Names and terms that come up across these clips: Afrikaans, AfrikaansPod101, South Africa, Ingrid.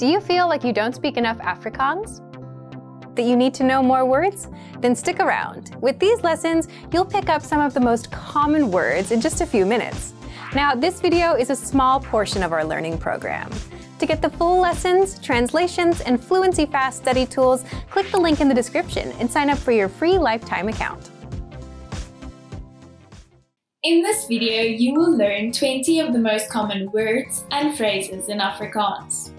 Do you feel like you don't speak enough Afrikaans? That you need to know more words? Then stick around. With these lessons, you'll pick up some of the most common words in just a few minutes. Now, this video is a small portion of our learning program. To get the full lessons, translations, and Fluency Fast study tools, click the link in the description and sign up for your free lifetime account. In this video, you will learn 20 of the most common words and phrases in Afrikaans.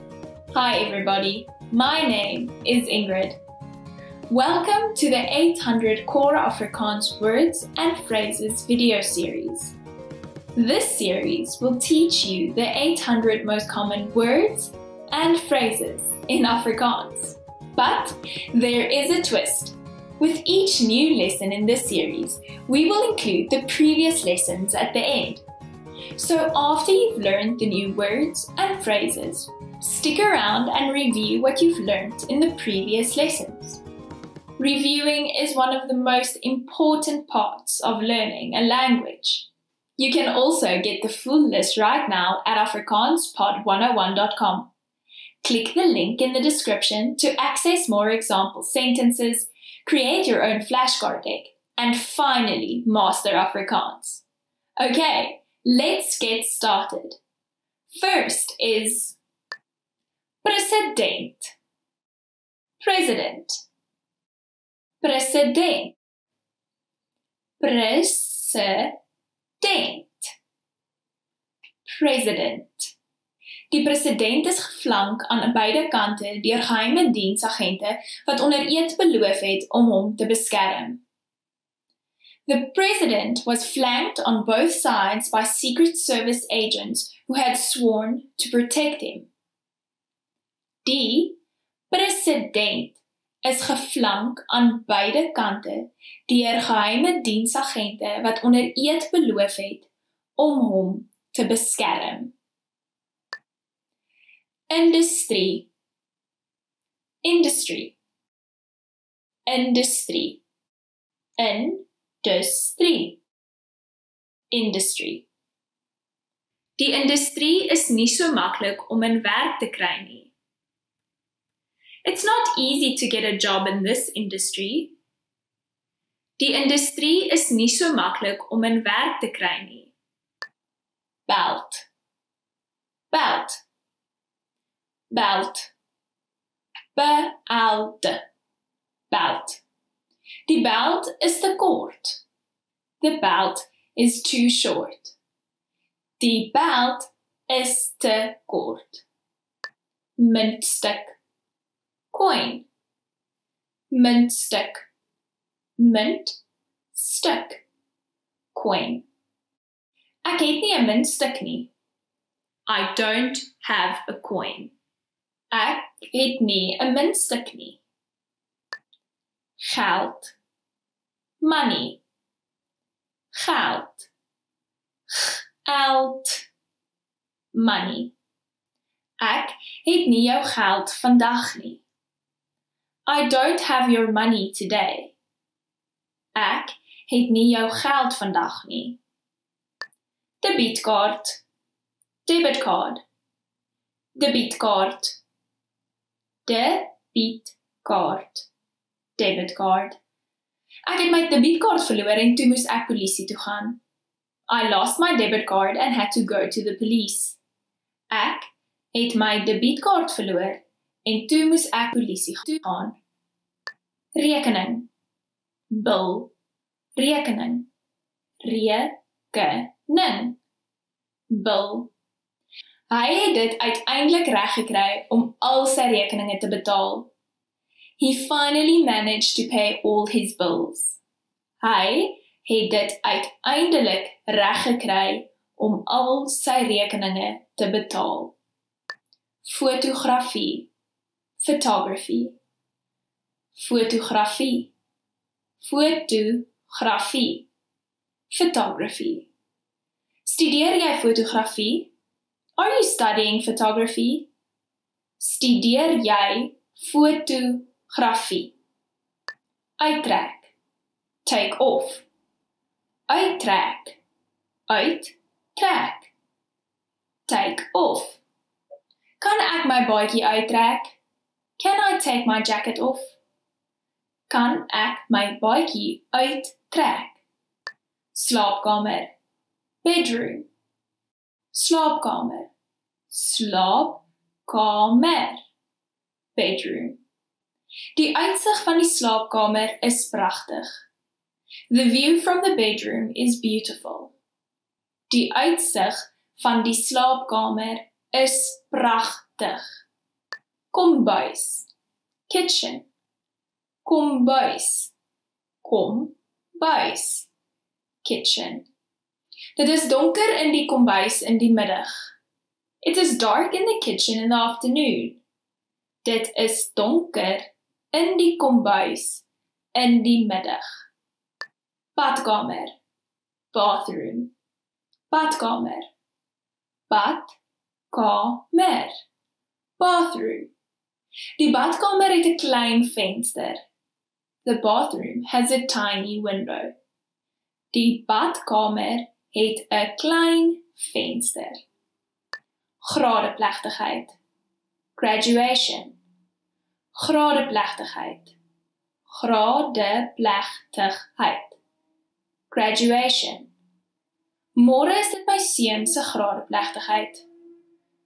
Hi everybody, my name is Ingrid. Welcome to the 800 Core Afrikaans Words and Phrases video series. This series will teach you the 800 most common words and phrases in Afrikaans. But there is a twist. With each new lesson in this series, we will include the previous lessons at the end. So after you've learned the new words and phrases, stick around and review what you've learned in the previous lessons. Reviewing is one of the most important parts of learning a language. You can also get the full list right now at AfrikaansPod101.com. Click the link in the description to access more example sentences, create your own flashcard deck, and finally master Afrikaans. Okay, let's get started. First is president. President. President. President. President. Die president is geflank aan beide kante deur geheime diensagente wat onder eed beloof het om hom te beskerm. The president was flanked on both sides by Secret Service agents who had sworn to protect him. Die president is geflank aan beide kante deur geheime diensagente wat onder eed beloof het om hom te beskerm. Industrie. Industrie. Industrie. Industrie. Industrie. Die industrie is nie so maklik om 'n werk te kry nie. It's not easy to get a job in this industry. Die industrie is nie so maklik om 'n werk te kry nie. Belt. Belt. Belt. Beelde. Belt. Die belt is te kort. The belt is too short. Die belt is te kort. Muntstuk. Coin. Muntstuk. Muntstuk. Coin. Ek het nie 'n muntstuk nie. I don't have a coin. Ek het nie 'n muntstuk nie. Geld. Money. Geld. Geld. Money. Ek het nie jou geld vandag nie. I don't have your money today. Ek het nie jou geld vandag nie. Debitkaart. Debitkaart. Debitkaart. Debitkaart. Debitkaart. Ek het my debietkaart verloor en toe moes ek polisie toe gaan. I lost my debit card and had to go to the police. Ek het my debietkaart verloor. En toe moes ek polisie toe gaan. Rekening. Bil. Rekening. Rekening. Bil. Hy het dit uiteindelik reg gekry om al sy rekeninge te betaal. He finally managed to pay all his bills. Hy het dit uiteindelik reg gekry om al sy rekeninge te betaal. Fotografie. Photography. Photography. Photography. Photography. Studeer jy fotografie? Are you studying photography? Studeer jy fotografie? Uittrek. Take off. Uittrek. Uittrek. Take off. Kan ek my baadjie uittrek? Can I take my jacket off? Kan ek my baadjie uittrek? Slaapkamer, bedroom. Slaapkamer, slaapkamer, bedroom. Die uitsig van die slaapkamer is pragtig. The view from the bedroom is beautiful. Die uitsig van die slaapkamer is pragtig. Kombuis, kitchen. Kombuis, kombuis, kitchen. Dit is donker in die kombuis in die middag. It is dark in the kitchen in the afternoon. Dit is donker in die kombuis in die middag. Badkamer, bathroom. Badkamer, badkamer, bathroom. Die badkamer het 'n klein venster. The bathroom has a tiny window. Die badkamer het 'n klein venster. Graadeplegtigheid. Graduation. Graadeplegtigheid. Graadeplegtigheid. Graduation. Môre is dit my seun se graadeplegtigheid.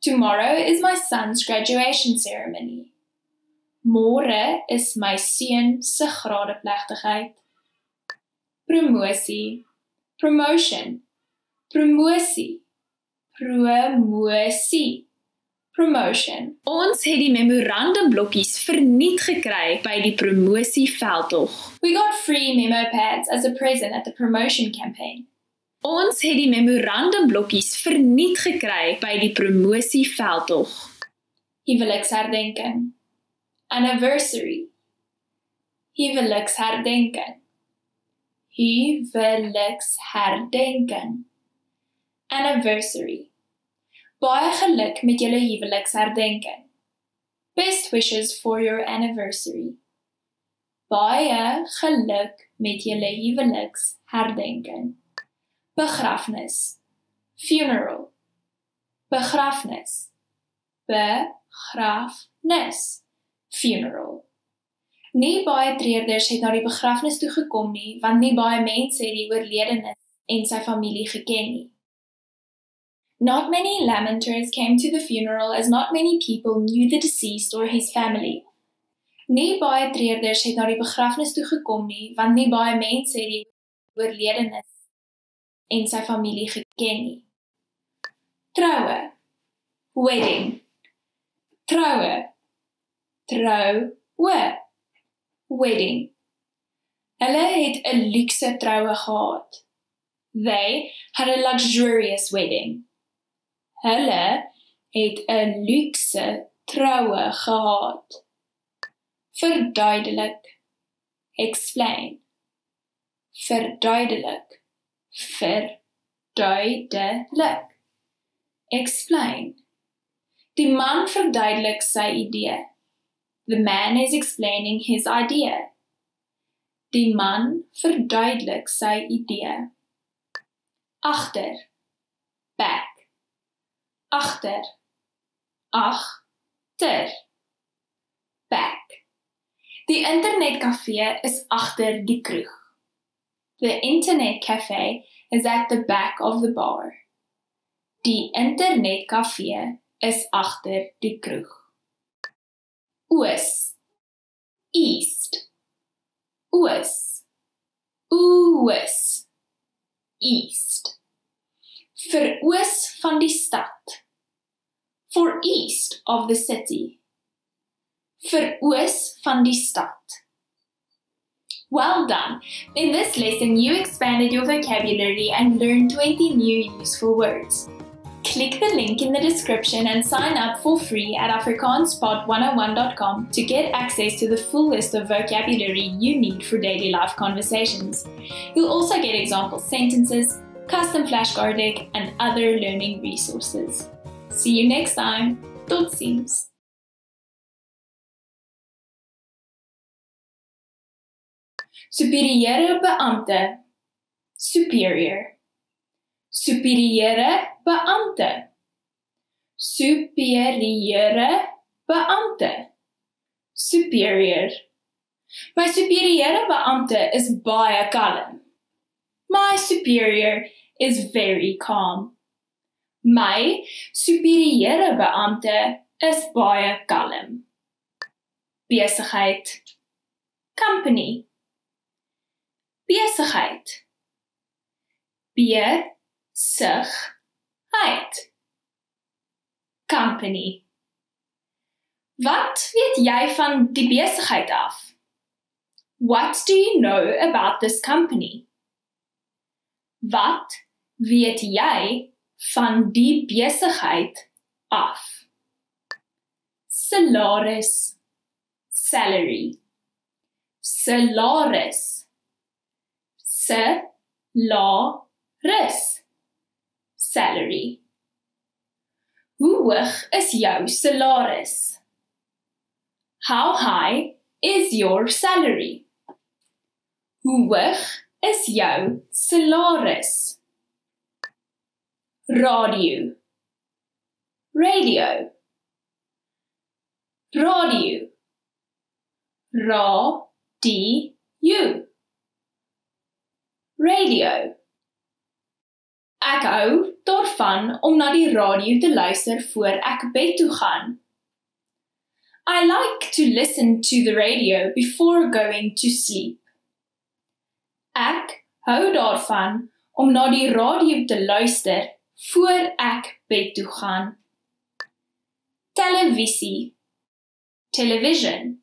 Tomorrow is my son's graduation ceremony. Môre is my seun se graadeplegtigheid. Promosie. Promotion. Promosie. Promosie. Promotion. Ons het die memorandum blokkies verniet gekry by die promosie veldtog. We got free memo pads as a present at the promotion campaign. Ons het die memorandum blokkies verniet gekry by die promosie veldtog. Huweliksherdenking. Anniversary. Huweliksherdenking. Huweliksherdenking. Anniversary. Baie geluk met julle huweliksherdenking. Best wishes for your anniversary. Baie geluk met julle huweliksherdenking. Begrafnis. Funeral. Begrafnis. Begrafnis. Funeral. Nie baie treerders het na die begrafnis toe gekom nie, want nie baie mense het die oorledenes en sy familie geken nie. Not many lamenters came to the funeral as not many people knew the deceased or his family. Nie baie treerders het na die begrafnis toe gekom nie, want nie baie mense het die oorledenes en sy familie geken nie. Troue. Wedding. Troue. Troue. Wedding. Hulle het 'n luukse troue gehad. They had a luxurious wedding. Hulle het 'n luukse troue gehad. Verduidelik. Explain. Verduidelik. Verduidelik. Explain. Die man verduidelik sy idee. The man is explaining his idea. Die man verduidelik sy idee. Agter. Back. Agter. Agter. Back. Die internetkafee is agter die kroeg. The internet cafe is at the back of the bar. Die internetkafee is agter die kroeg. Oos. East. Oos. Oos. East. Vir oos van die stad. For east of the city. Vir oos van die stad. Well done! In this lesson you expanded your vocabulary and learned 20 new useful words. Click the link in the description and sign up for free at AfrikaansPod101.com to get access to the full list of vocabulary you need for daily life conversations. You'll also get example sentences, custom flashcard deck and other learning resources. See you next time. Tot ziens! Superiëre beampte. Superior. Superiëre beampte. superiëre beampte. Superior. My superiëre beampte is baie kalm. My superior is very calm. My superiëre beampte is baie kalm. Besigheid. Company. Besigheid. Besigheid. Company. Wat weet jy van die besigheid af? What do you know about this company? Wat weet jy van die besigheid af? Salaris. Salary. Salaris. Salaris. Salary. Hoe hoog is jou salaris? How high is your salary? Hoe hoog is jou salaris? Radio. Radio. Radio. Radio. Radio. Ek hou daarvan om na die radio te luister voor ek bed toe gaan. I like to listen to the radio before going to sleep. Ek hou daarvan om na die radio te luister voor ek bed toe gaan. Televisie. Television.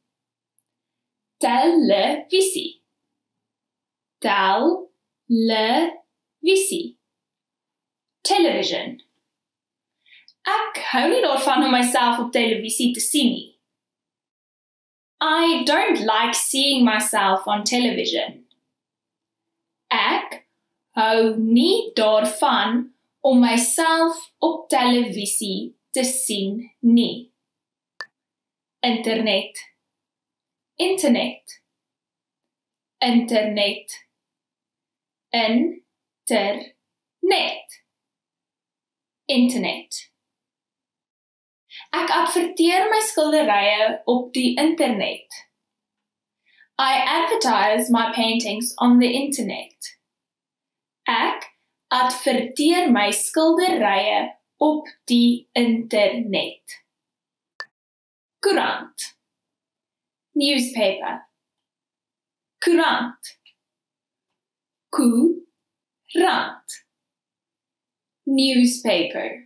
Televisie. Televisie. Television. Ek hou nie daarvan om myself op televisie te sien nie. I don't like seeing myself on television. Ek hou nie daarvan om myself op televisie te sien nie. Internet. Internet. Internet. Internet. Internet. Ek adverteer my skilderye op die internet. I advertise my paintings on the internet. Ek adverteer my skilderye op die internet. Koerant. Newspaper. Koerant. Koerant. Newspaper.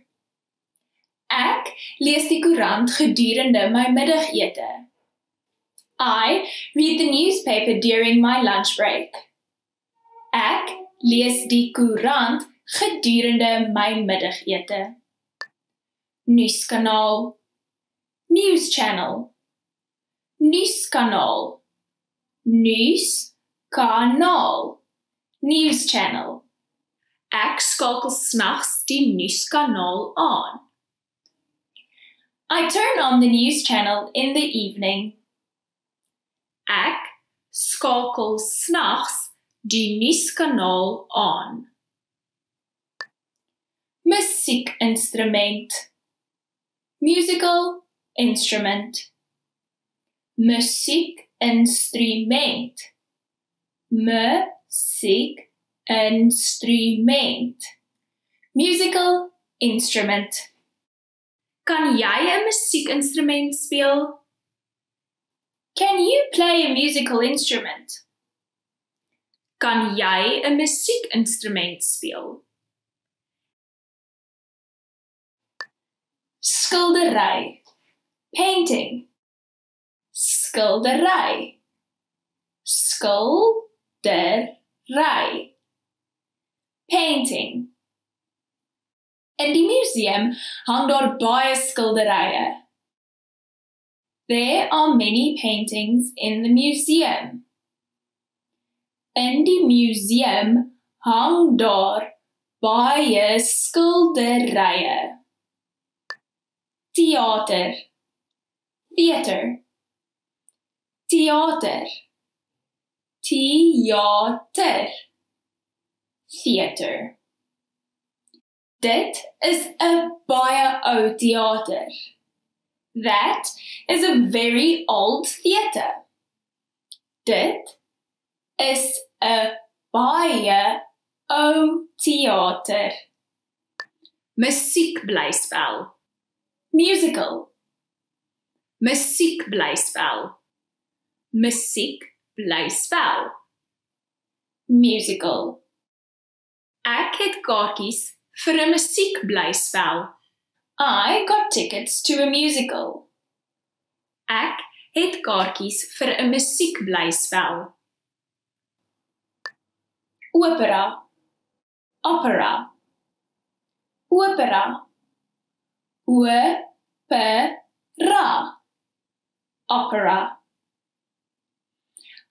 Ek lees die koerant gedurende my middagete. I read the newspaper during my lunch break. Ek lees die koerant gedurende my middagete. Nuuskanaal. News channel. Nuuskanaal. Nuuskanaal. News channel. Ek skakel snags die nuuskanaal aan. I turn on the news channel in the evening. Ek skakel snags die nuuskanaal aan. Musiekinstrument. Musical instrument. Musiekinstrument. Musiekinstrument. Musical instrument. Kan jy 'n musiekinstrument speel? Can you play a musical instrument? Kan jy 'n musiekinstrument speel? Skildery. Painting. Skildery. Skildery. Painting. In die museum hang daar baie skilderye. There are many paintings in the museum. In die museum hang daar baie skilderye. Theater. Theater. Theater. Theater. Theater. Dit is 'n baie ou theater. That is a very old theater. Dit is 'n baie ou theater. Musiekblyspel. Musical. Musiekblyspel. Musiekblyspel. Musical. Ek het kaartjies vir 'n musiekblyspel. I got tickets to a musical. Ek het kaartjies vir 'n musiekblyspel. Opera. Opera. Opera. Opera. Opera.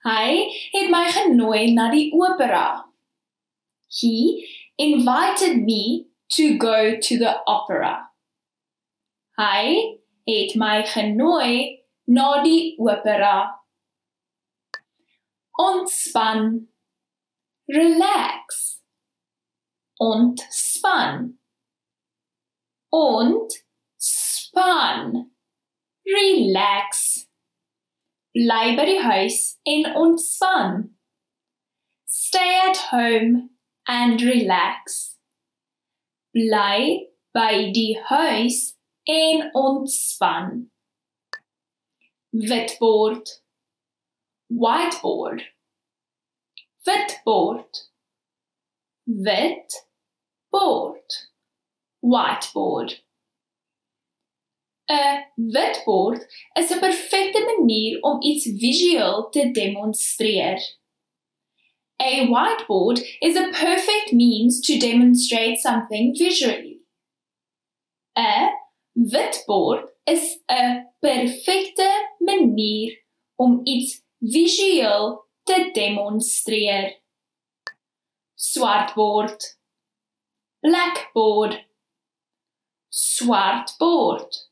Hy het my genooi na die opera. He invited me to go to the opera. Hy het my genooi na die opera. Ontspan. Relax. Ontspan. Ontspan. Relax. Bly by die huis en ontspan. Stay at home and relax. Bly by die huis en ontspan. Witbord. Whiteboard. Witbord. Witbord. Whiteboard. 'n witbord is 'n perfekte manier om iets visueel te demonstreer. A whiteboard is a perfect means to demonstrate something visually. 'n witbord is 'n perfekte manier om iets visueel te demonstreer. Swartbord. Blackboard. Swartbord.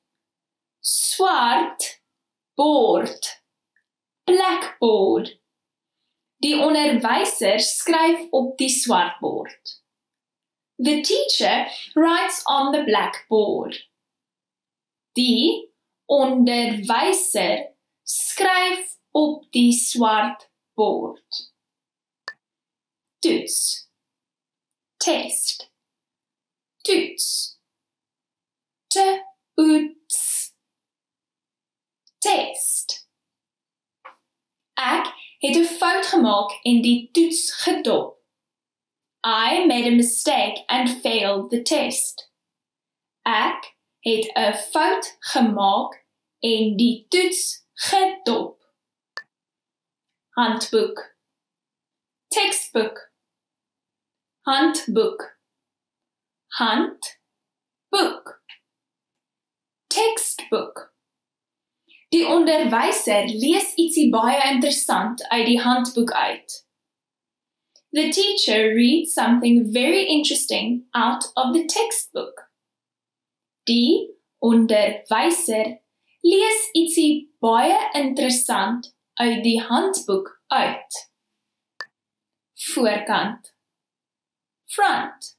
Swartbord. Blackboard. Die onderwyser skryf op die swartbord. The teacher writes on the blackboard. Die onderwyser skryf op die swartbord. Toets. Test. Toets. Toets. Test. Ek het 'n fout gemaak en die toets gedop. I made a mistake and failed the test. Ek het 'n fout gemaak en die toets gedop. Handboek. Textbook. Handboek. Handboek. Textbook. Die onderwyser lees ietsie baie interessant uit die handboek uit. The teacher reads something very interesting out of the textbook. Die onderwyser lees ietsie baie interessant uit die handboek uit. Voorkant. Front.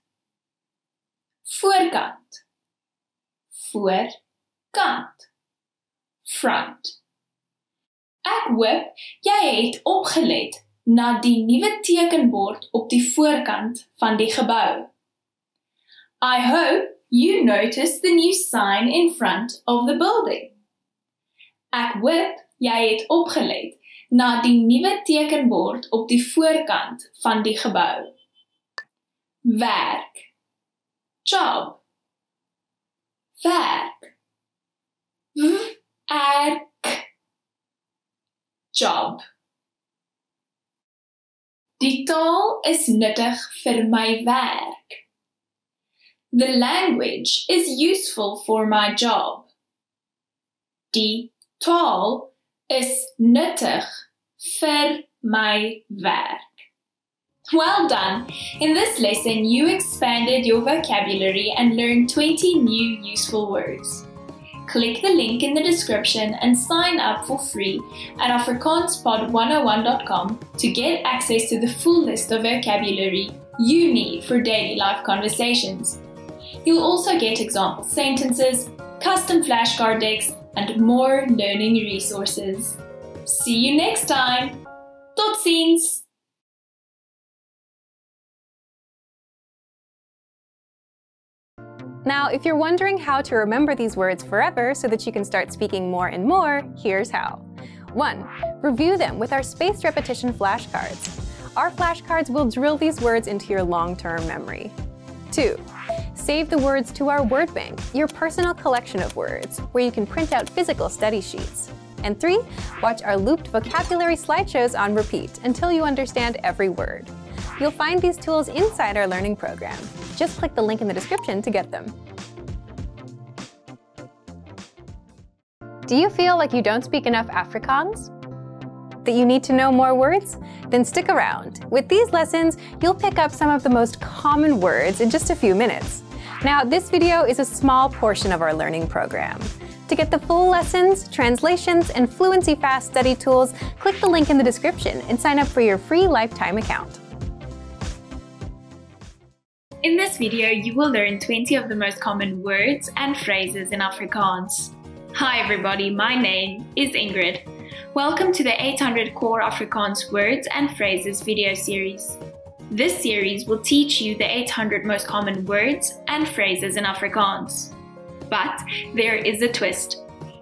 Voorkant. Voorkant. Front. Ek hoop jy het opgelet na die nuwe tekenbord op die voorkant van die gebou. I hope you noticed the new sign in front of the building. Ek hoop jy het opgelet na die nuwe tekenbord op die voorkant van die gebou. Werk. Job. Werk. Werk. Job. Die taal is nuttig vir my werk. The language is useful for my job. Die taal is nuttig vir my werk. Well done! In this lesson, you expanded your vocabulary and learned 20 new useful words. Click the link in the description and sign up for free at AfrikaansPod101.com to get access to the full list of vocabulary you need for daily life conversations. You'll also get example sentences, custom flashcard decks, and more learning resources. See you next time! Tot ziens! Now, if you're wondering how to remember these words forever so that you can start speaking more and more, here's how. 1. Review them with our spaced repetition flashcards. Our flashcards will drill these words into your long-term memory. 2. Save the words to our word bank, your personal collection of words, where you can print out physical study sheets. And 3. Watch our looped vocabulary slideshows on repeat until you understand every word. You'll find these tools inside our learning program. Just click the link in the description to get them. Do you feel like you don't speak enough Afrikaans? That you need to know more words? Then stick around. With these lessons, you'll pick up some of the most common words in just a few minutes. Now, this video is a small portion of our learning program. To get the full lessons, translations, and Fluency Fast study tools, click the link in the description and sign up for your free lifetime account. In this video, you will learn 20 of the most common words and phrases in Afrikaans. Hi everybody, my name is Ingrid. Welcome to the 800 Core Afrikaans Words and Phrases video series. This series will teach you the 800 most common words and phrases in Afrikaans. But there is a twist.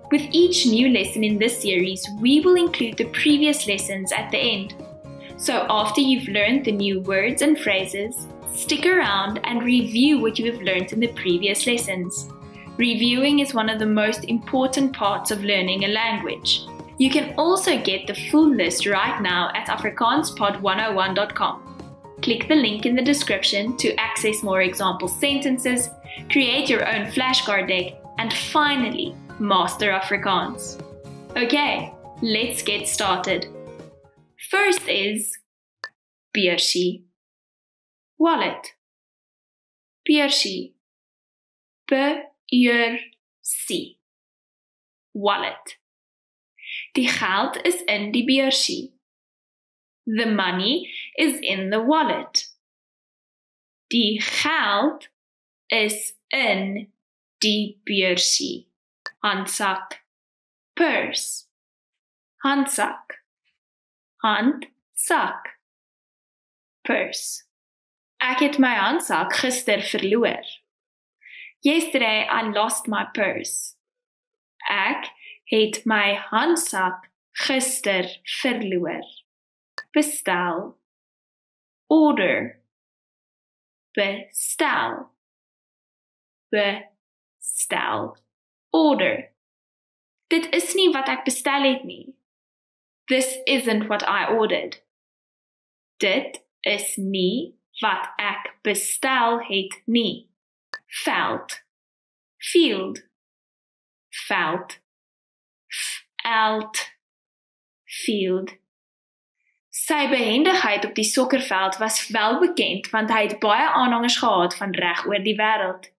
With each new lesson in this series, we will include the previous lessons at the end. So after you've learned the new words and phrases, stick around and review what you have learned in the previous lessons. Reviewing is one of the most important parts of learning a language. You can also get the full list right now at AfrikaansPod101.com. Click the link in the description to access more example sentences, create your own flashcard deck, and finally, master Afrikaans. Okay, let's get started. First is beursie. Wallet. Beursie. Beursie. Wallet. Die geld is in die beursie. The money is in the wallet. Die geld is in die beursie. Handsak. Purse. Handsak. Handsak. Purse. Ek het my handsak gister verloor. Yesterday I lost my purse. Ek het my handsak gister verloor. Bestel. Order. Bestel. Bestel. Order. Dit is nie wat ek bestel het nie. This isn't what I ordered. Dit is nie wat ek bestel het nie. Veld. Field. Veld. Veld. Field. Sy behendigheid op die sokkerveld was wel bekend, want hy het baie aanhangers gehad van reg oor die wêreld.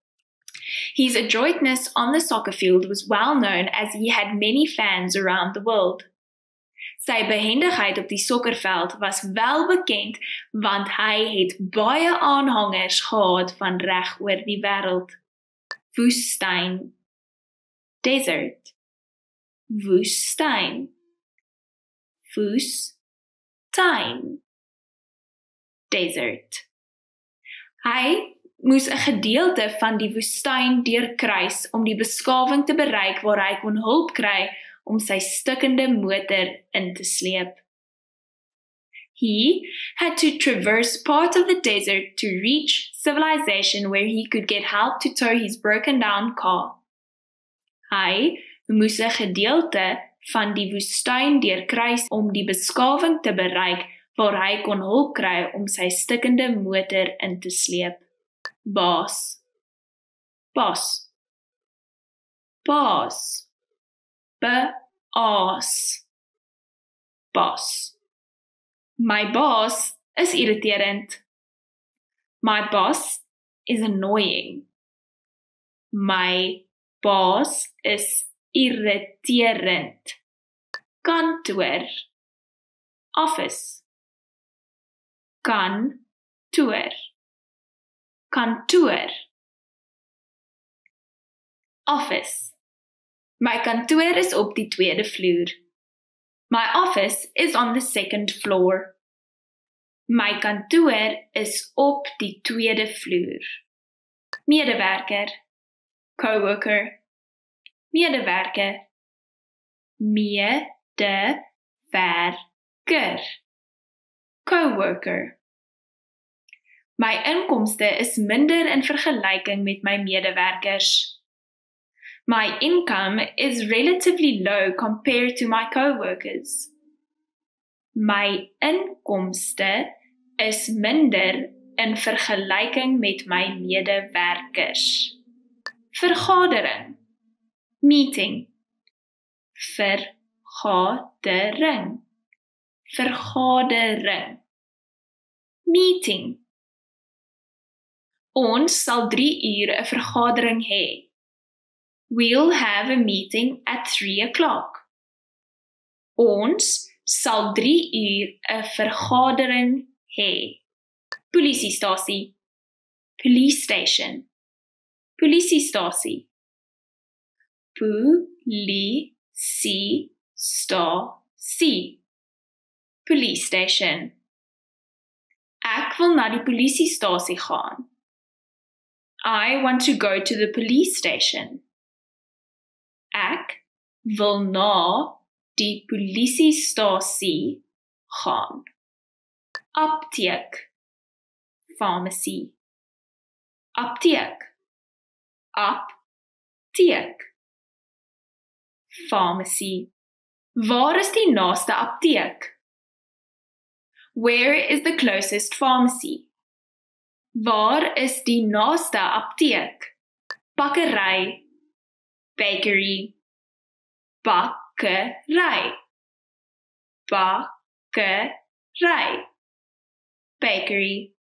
His adroitness on the soccer field was well known as he had many fans around the world. Sy behendigheid op die sokkerveld was wel bekend, want hy het baie aanhangers gehad van reg oor die wêreld. Woestyn. Desert. Woestyn. Woestyn. Desert. Hy moes 'n gedeelte van die woestyn deurkruis om die beskawing te bereik waar hy kon hulp kry om sy stikkende motor in te sleep. He had to traverse part of the desert to reach civilization where he could get help to tow his broken down car. Hy moes 'n gedeelte van die woestyn deurkruis om die beskawing te bereik waar hy kon hulp kry om sy stikkende motor in te sleep. Baas. Baas. Baas. Baas. Baas. My boss is irriterend. My boss is annoying. My boss is irriterend. Kantoor. Office. Kantoor. Kantoor. office. My kantoor is op die tweede vloer. My office is on the second floor. My kantoor is op die tweede vloer. Medewerker, coworker, medewerker, medewerker, coworker. My inkomste is minder in vergelyking met my medewerkers. My income is relatively low compared to my coworkers. My inkomste is minder in vergelyking met my medewerkers. Vergadering, meeting, vergadering, vergadering, meeting. Ons sal 3 uur 'n vergadering hê. We'll have a meeting at 3 o'clock. Ons sal 3 uur 'n vergadering hê. Polisiestasie, police station, polisiestasie, polisiestasie, police station. Ek wil na die polisiestasie gaan. I want to go to the police station. Ek wil na die polisiestasie gaan. Apteek, pharmacy. Apteek, apteek, pharmacy. Waar is die naaste apteek? Where is the closest pharmacy? Waar is die naaste apteek? Bakkery, bakery, bakkery, bakkery, bakery.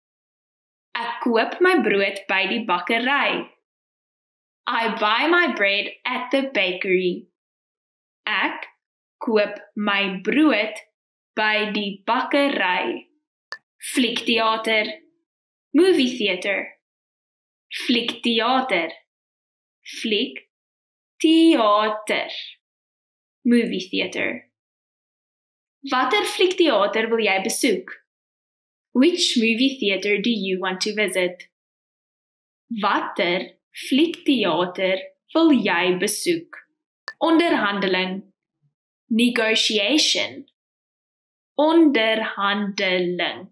Ek koop my brood by die bakkery. I buy my bread at the bakery. Ek koop my brood by die bakkery. Fliekteater, movie theater, fliekteater, fliekteater, movie theater. Watter fliekteater wil jy besoek? Which movie theater do you want to visit? Watter fliekteater wil jy besoek? Onderhandeling, negotiation, onderhandeling,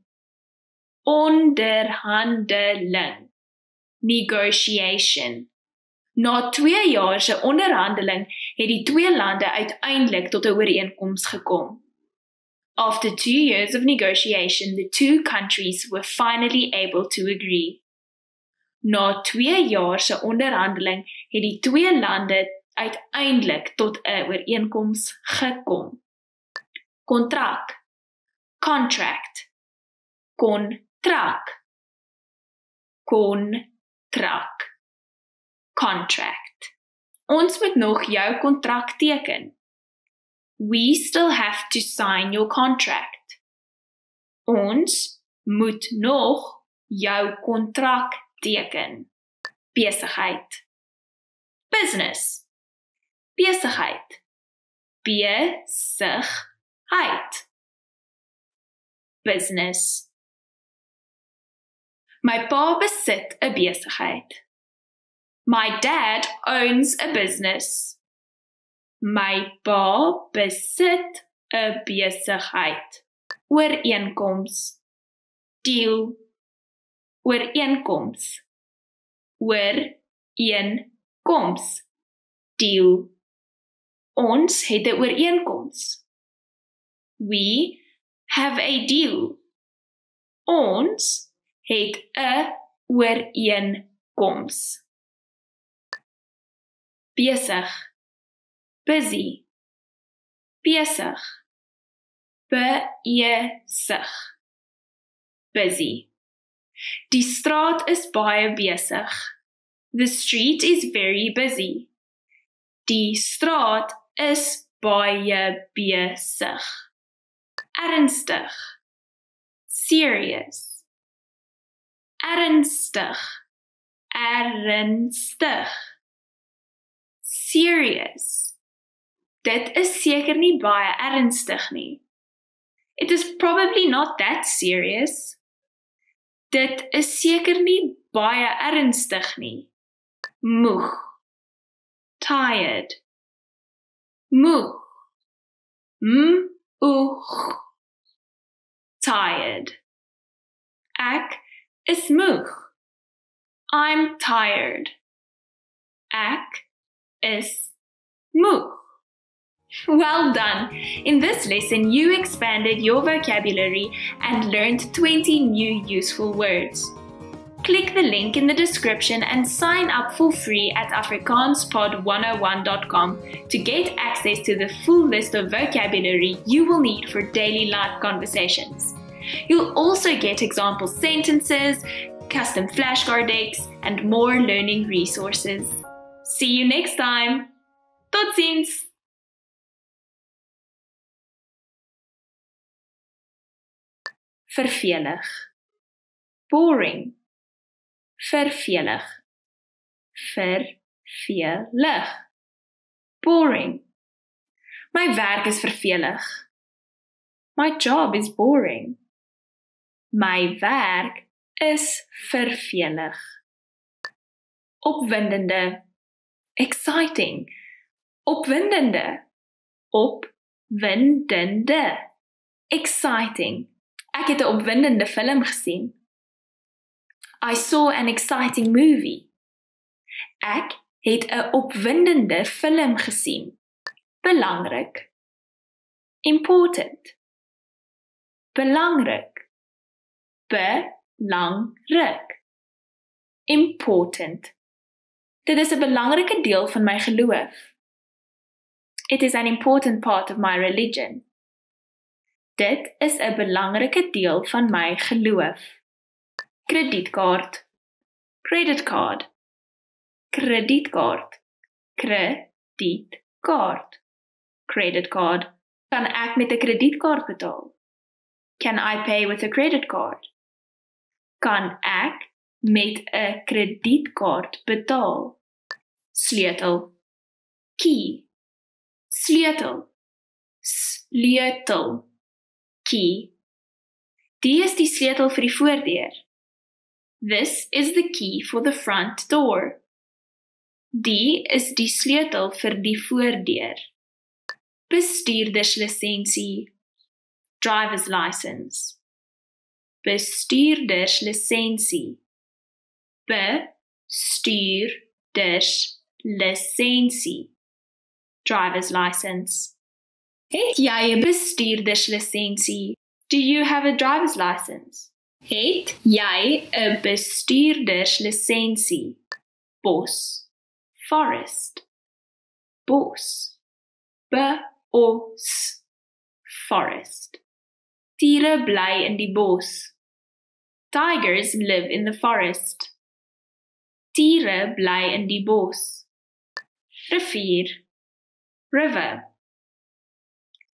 onderhandeling, negotiation. Na 2 jaar se onderhandeling het die 2 lande uiteindelik tot 'n ooreenkoms gekom. After 2 years of negotiation, the 2 countries were finally able to agree. Na 2 jaar se onderhandeling het die 2 lande uiteindelik tot 'n ooreenkoms gekom. Kontrak, contract, contract, contract, contract. Ons moet nog jou kontrak teken. We still have to sign your contract. Ons moet nog jou kontrak teken. Besigheid, business, besigheid, besigheid, business. My pa besit 'n besigheid. My dad owns a business. My pa besit 'n besigheid. Ooreenkoms, deal, ooreenkoms, ooreenkoms, deal. Ons het 'n ooreenkoms. We have a deal. Ons het 'n ooreenkoms. Besig, busy, besig, besig, busy. Die straat is baie besig. The street is very busy. Die straat is baie besig. Ernstig, serious, ernstig, ernstig, serious. Dit is seker nie baie ernstig nie. It is probably not that serious. Dit is seker nie baie ernstig nie. Moeg. Tired. Moeg. M-oeg. Tired. Ek is moeg. I'm tired. Ek is moeg. Well done! In this lesson, you expanded your vocabulary and learned 20 new useful words. Click the link in the description and sign up for free at AfrikaansPod101.com to get access to the full list of vocabulary you will need for daily life conversations. You'll also get example sentences, custom flashcard decks, and more learning resources. See you next time! Tot ziens! Vervelig, boring, vervelig, vervelig, boring. My werk is vervelig. My job is boring. My werk is vervelig. Opwindende, exciting, opwindende, opwindende, exciting. Ek het 'n opwindende film gesien. I saw an exciting movie. Ek het 'n opwindende film gesien. Belangrik. Important. Belangrik. Belangrik. Important. Dit is 'n belangrike deel van my geloof. It is an important part of my religion. Dit is 'n belangrike deel van my geloof. Kredietkaart. Creditcard. Kredietkaart. Kredietkaart. Creditcard. Kan ek met 'n kredietkaart betaal? Can I pay with a credit card? Kan ek met 'n kredietkaart betaal? Sleutel. Key. Sleutel. Sleutel. Key. Die is die sleutel vir die voordeur. This is the key for the front door. Die is die sleutel vir die voordeur. Bestuurderslisensie. Driver's license. Bestuurderslisensie. Bestuurderslisensie. Driver's license. Het jy 'n bestuurderslisensie? Do you have a driver's license? Het jy 'n bestuurderslisensie? Bos. Forest. Bos. B-o-s. Forest. Diere bly in die bos. Tigers live in the forest. Diere bly in die bos. Rivier. River.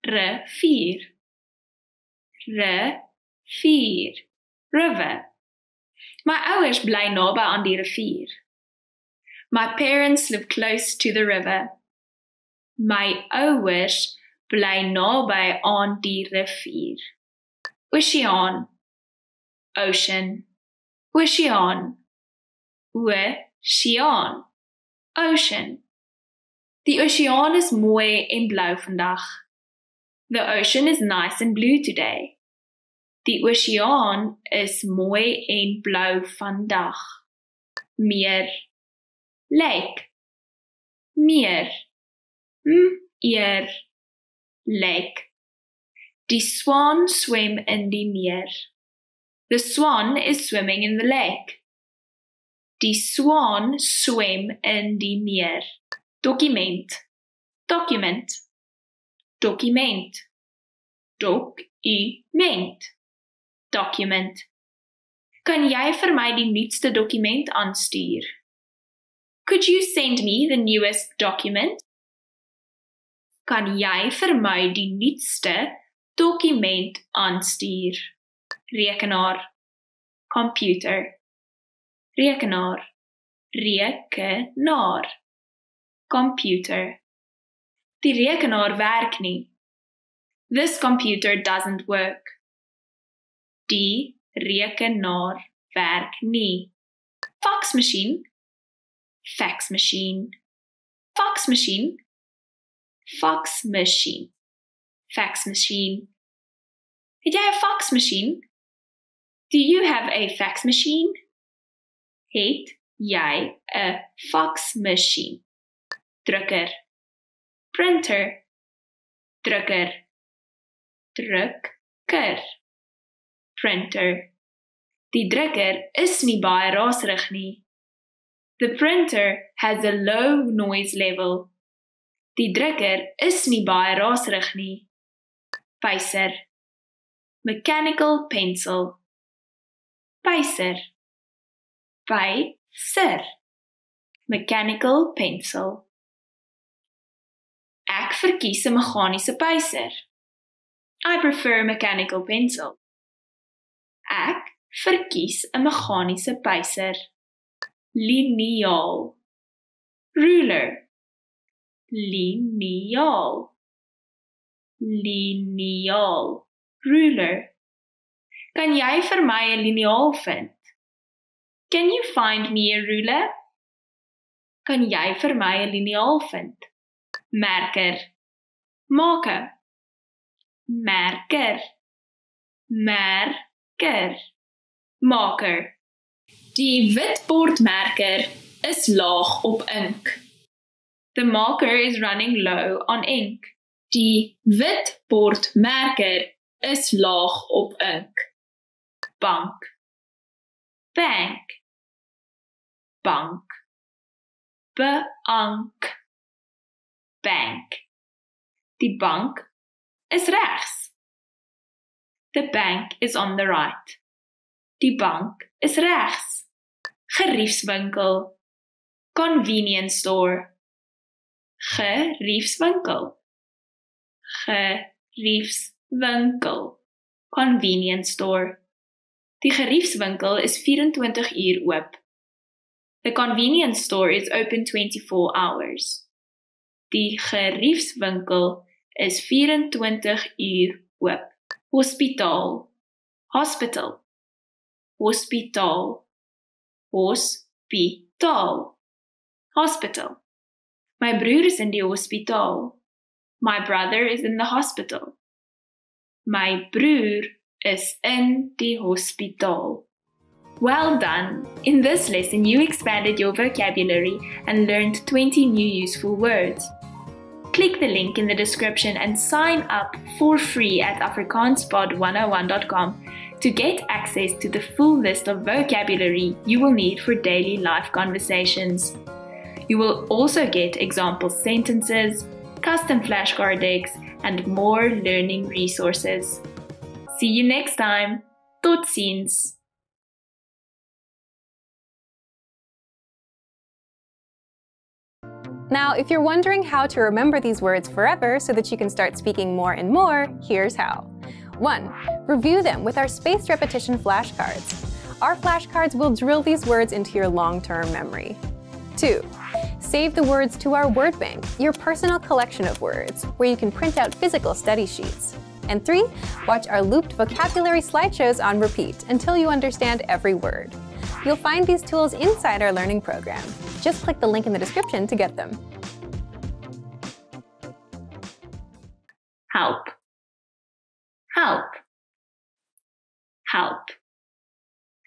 Rivier. Rivier. River. My ouers bly naby aan die rivier. My parents live close to the river. My ouers bly naby aan die rivier. Oceaan. Ocean. Oceaan. Oceaan. Ocean. Die oseaan is mooi en blou vandag. The ocean is nice and blue today. Die oseaan is mooi en blou vandag. Meer. Lake. Meer. Meer. Lake. Die swan swem in die meer. The swan is swimming in the lake. Die swan swem in die meer. Document. Document. Document. Document. Document. Kan jy vir my die nuutste dokument aanstuur? Could you send me the newest document? Kan jy vir my die nuutste dokument aanstuur? Rekenaar. Computer. Rekenaar. Rekenaar. computer. Die rekenaar werk nie. This computer doesn't work. Die rekenaar werk nie. Fax machine. Fax machine. Fax machine. Fax machine. Fax machine. Het jy 'n fax machine? Do you have a fax machine? Het jy 'n fax machine? Drukker. Printer. Drukker. Drukker. Printer. Die drukker is nie baie raserig nie. The printer has a low noise level. Die drukker is nie baie raserig nie. Pyser. Mechanical pencil. Pyser. Pyser. Mechanical pencil. Ek verkies 'n meganiese pyser. I prefer mechanical pencil. Ek verkies 'n meganiese pyser. Liniaal. Ruler. Liniaal. Liniaal. Ruler. Kan jy vir my 'n liniaal vind? Can you find me a ruler? Kan jy vir my 'n liniaal vind? Merker. Maker. Merker. Merker. Maker. Die witbordmerker is laag op ink. The marker is running low on ink. Die witbordmerker is laag op ink. Bank. Bank. Bank. Beank. Bank. Die bank is regs. The bank is on the right. Die bank is regs. Geriefswinkel. Convenience store. Geriefswinkel. Geriefswinkel. Convenience store. Die geriefswinkel is 24 uur oop. The convenience store is open 24 hours. Die geriefswinkel is 24 uur oop. Hospitaal. Hospital. Hospitaal. Hospitaal. Hospital. My broer is in die hospitaal. My brother is in the hospital. My broer is in the hospital. Well done! In this lesson, you expanded your vocabulary and learned 20 new useful words. Click the link in the description and sign up for free at AfrikaansPod101.com to get access to the full list of vocabulary you will need for daily life conversations. You will also get example sentences, custom flashcard decks, and more learning resources. See you next time. Tot ziens. Now, if you're wondering how to remember these words forever so that you can start speaking more and more, here's how. 1. Review them with our spaced repetition flashcards. Our flashcards will drill these words into your long-term memory. 2. Save the words to our word bank, your personal collection of words, where you can print out physical study sheets. And 3, watch our looped vocabulary slideshows on repeat until you understand every word. You'll find these tools inside our learning program. Just click the link in the description to get them. Help. Help. Help.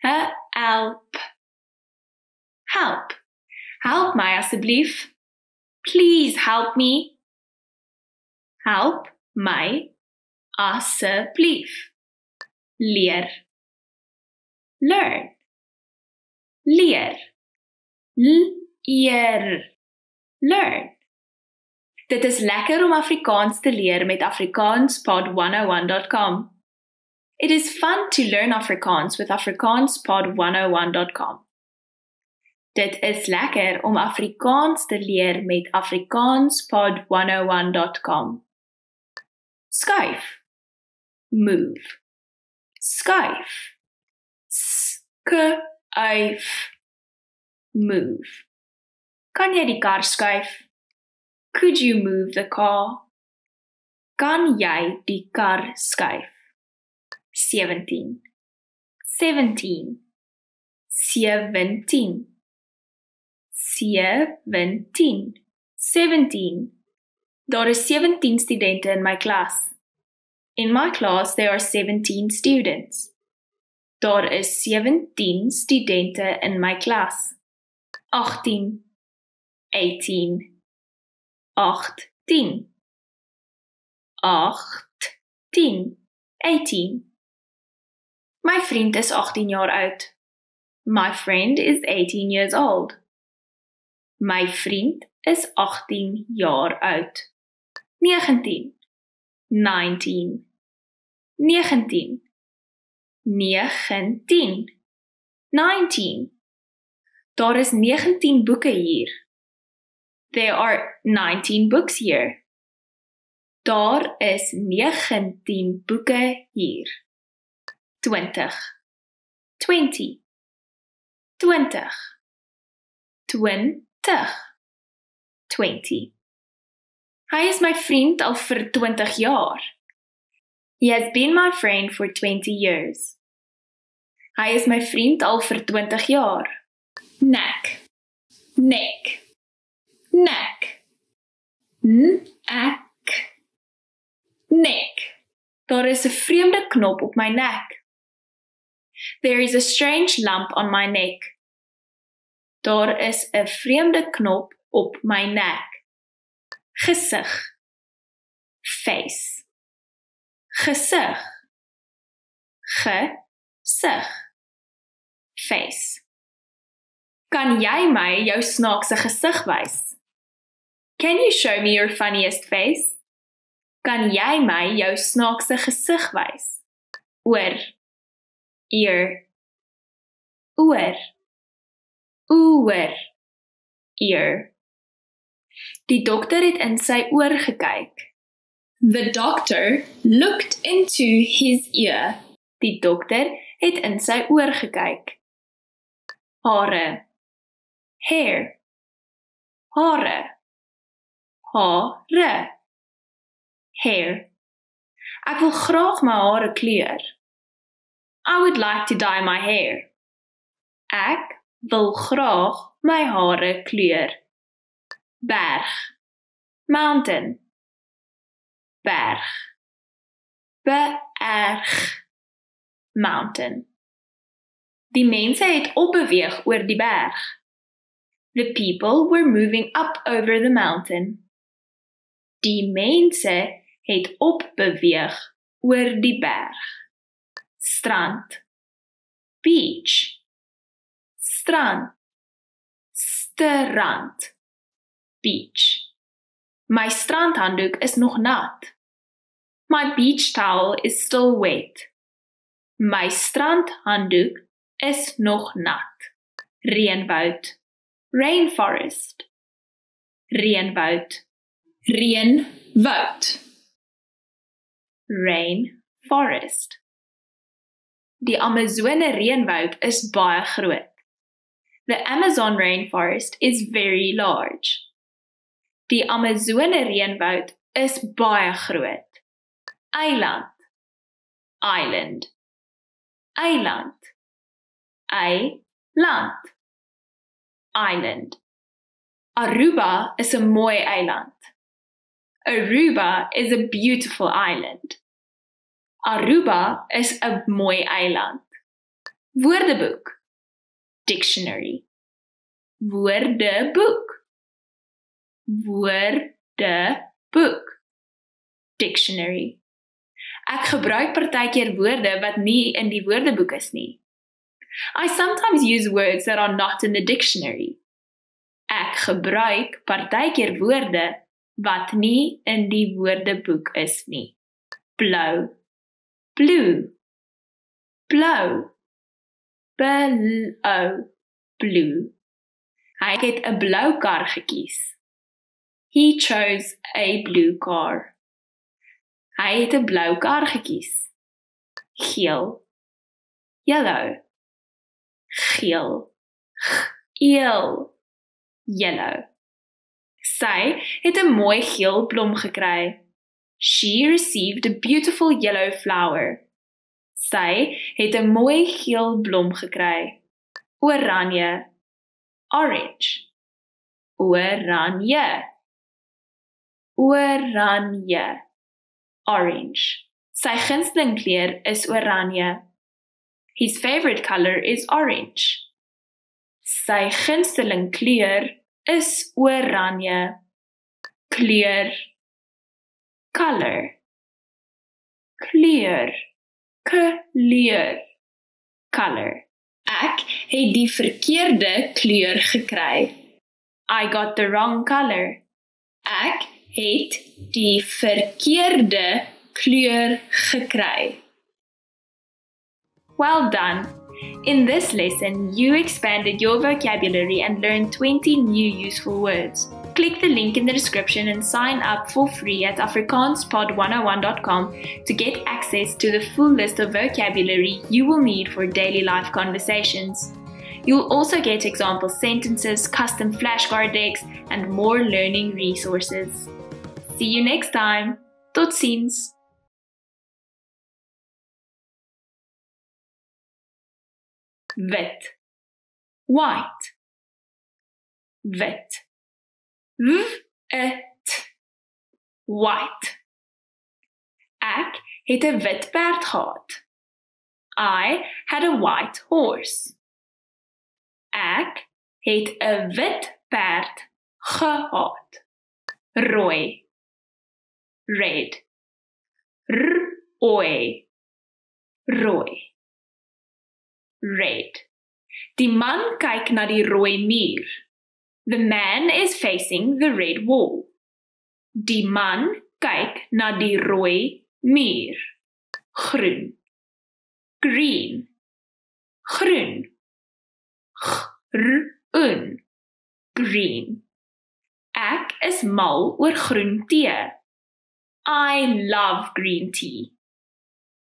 Help. Help. Help my asseblief. Please help me. Help my asseblief. Leer. Learn. Leer. Leer. Learn. Dit is lekker om Afrikaans te leer met AfrikaansPod101.com. It is fun to learn Afrikaans with AfrikaansPod101.com. Dit is lekker om Afrikaans te leer met AfrikaansPod101.com. Skuif. Move. Skuif. Skuif. Move. Kan jy die kar skuif? Could you move the car? Kan jy die kar skuif? 17. 17. 17. 17. 17. Daar is 17 studente in my klas. In my class there are 17 students. Daar is 17 studente in my klas. 18. 18. 18. 18. 18. My vriend is 18 jaar oud. My friend is 18 years old. My vriend is 18 jaar oud. 19. 19. 19. 19. 19. Daar is 19 boeke hier. There are 19 books here. Daar is 19 boeke hier. 20. 20. 20. 20. 20. Hy is my vriend al vir 20 jaar. He has been my friend for 20 years. Hy is my vriend al vir 20 jaar. Nek. Nek. Nek. N-ek. Nek. Daar is 'n vreemde knop op my nek. There is a strange lump on my neck. Daar is 'n vreemde knop op my nek. Gesig. Face. Gesig. Gesig. Face. Kan jy my jou snaakse gesig wys? Can you show me your funniest face? Kan jy my jou snaakse gesig wys? Oor. Ear. Oor. Oor. Ear. Die dokter het in sy oor gekyk. The doctor looked into his ear. Die dokter het in sy oor gekyk. Hare. Hair. Hare. Hare. Hair. Ek wil graag my hare kleur. I would like to dye my hair. Ek wil graag my hare kleur. Berg. Mountain. Berg. Berg. Mountain. Die mense het opbeweeg oor die berg. The people were moving up over the mountain. Die mense het opbeweeg oor die berg. Strand. Beach. Strand. Strand. Beach. My strandhanddoek is nog nat. My beach towel is still wet. My strandhanddoek is nog nat. Reënwoud. Rainforest. Reënwoud. Reënwoud. Rainforest. Die Amazone reënwoud is baie groot. The Amazon rainforest is very large. Die Amazone reënwoud is baie groot. Eiland. Island. Eiland. Eiland. Island. Aruba is 'n mooi eiland. Aruba is a beautiful island. Aruba is 'n mooi eiland. Woordeboek. Dictionary. Woordeboek. Woordeboek. Dictionary. Ek gebruik partykeer woorde wat nie in die woordeboek is nie. I sometimes use words that are not in the dictionary. Ek gebruik partykeer woorde wat nie in die woordeboek is nie. Blou. Blue. Blou. Blou. Blue. Hy het 'n blou kar gekies. He chose a blue car. Hy het 'n blou kar gekies. Geel. Yellow. Geel. Geel. Yellow. Sy het 'n mooi geel blom gekry. She received a beautiful yellow flower. Sy het 'n mooi geel blom gekry. Oranje. Orange. Oranje. Oranje. Orange. Sy gunsteling kleur is oranje. His favorite color is orange. Sy gunsteling kleur is oranje. Kleur. Color. Kleur. Kleur. Color. Ek het die verkeerde kleur gekry. I got the wrong color. Ek het die verkeerde kleur gekry. Well done! In this lesson, you expanded your vocabulary and learned 20 new useful words. Click the link in the description and sign up for free at AfrikaansPod101.com to get access to the full list of vocabulary you will need for daily life conversations. You'll also get example sentences, custom flashcard decks, and more learning resources. See you next time! Tot ziens! Wit, white. Wit, w-it, white. Ek het 'n wit perd gehad. I had a white horse. Ek het 'n wit perd gehad. Rooi, red. R-ooi, rooi. Red. Die man kyk na die rooi muur. The man is facing the red wall. Die man kyk na die rooi muur. Groen. Green. Groen. Groen. Green. Ek is mal oor groen tee. I love green tea.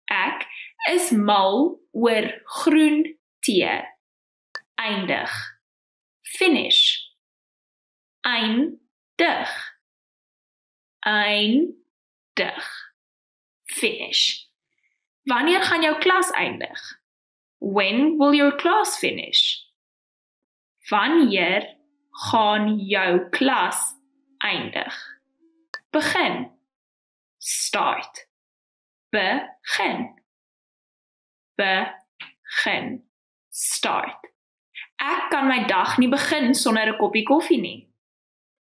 Ek is mal oor groen tee. Eindig. Finish. Eindig. Eindig. Finish. Wanneer gaan jou klas eindig? When will your class finish? Wanneer gaan jou klas eindig? Begin. Start. Begin. Begin. Start. Ek kan my dag nie begin sonder 'n koppie koffie nie.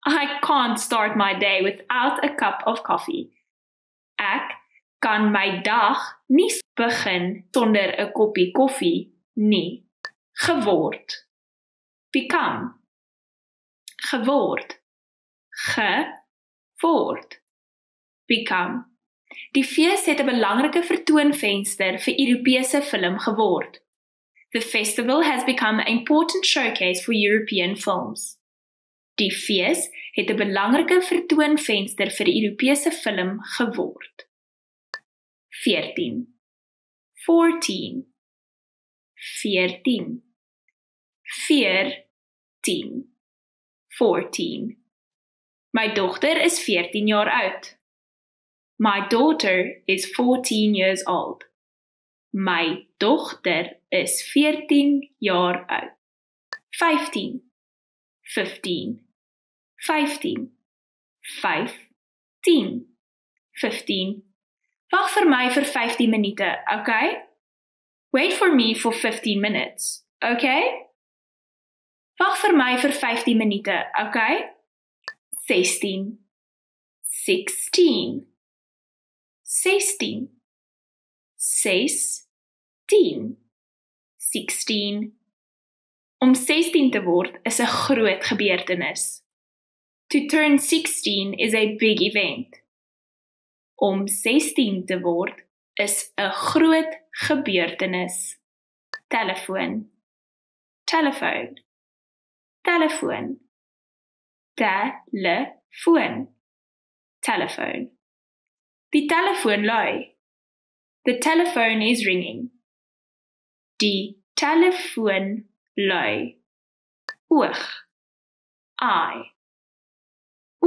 I can't start my day without a cup of coffee. Ek kan my dag nie begin sonder 'n koppie koffie nie. Geword. Become. Geword. Geword. Become. Die fees het 'n belangrike vertoonvenster vir Europese film geword. The festival has become an important showcase for European films. Die fees het 'n belangrike vertoonvenster vir Europese film geword. 14. 14. 14. 14. 14. My dogter is 14 jaar oud. My daughter is 14 years old. My dochter is 14 jaar oud. 15. 15. 15. 15. 15. Wag vir my vir 15 minute, okay? Wait for me for 15 minutes, okay? Wag vir my vir 15 minute, okay? 16. 16. 16. 16. 16. Om 16 te word is 'n groot gebeurtenis. To turn 16 is a big event. Om 16 te word is 'n groot gebeurtenis. Telefoon. Telefoon. Telefoon. Telefoon. Telefoon. Die telefoon lui. The telephone is ringing. Die telefoon lui. Oog. Eye.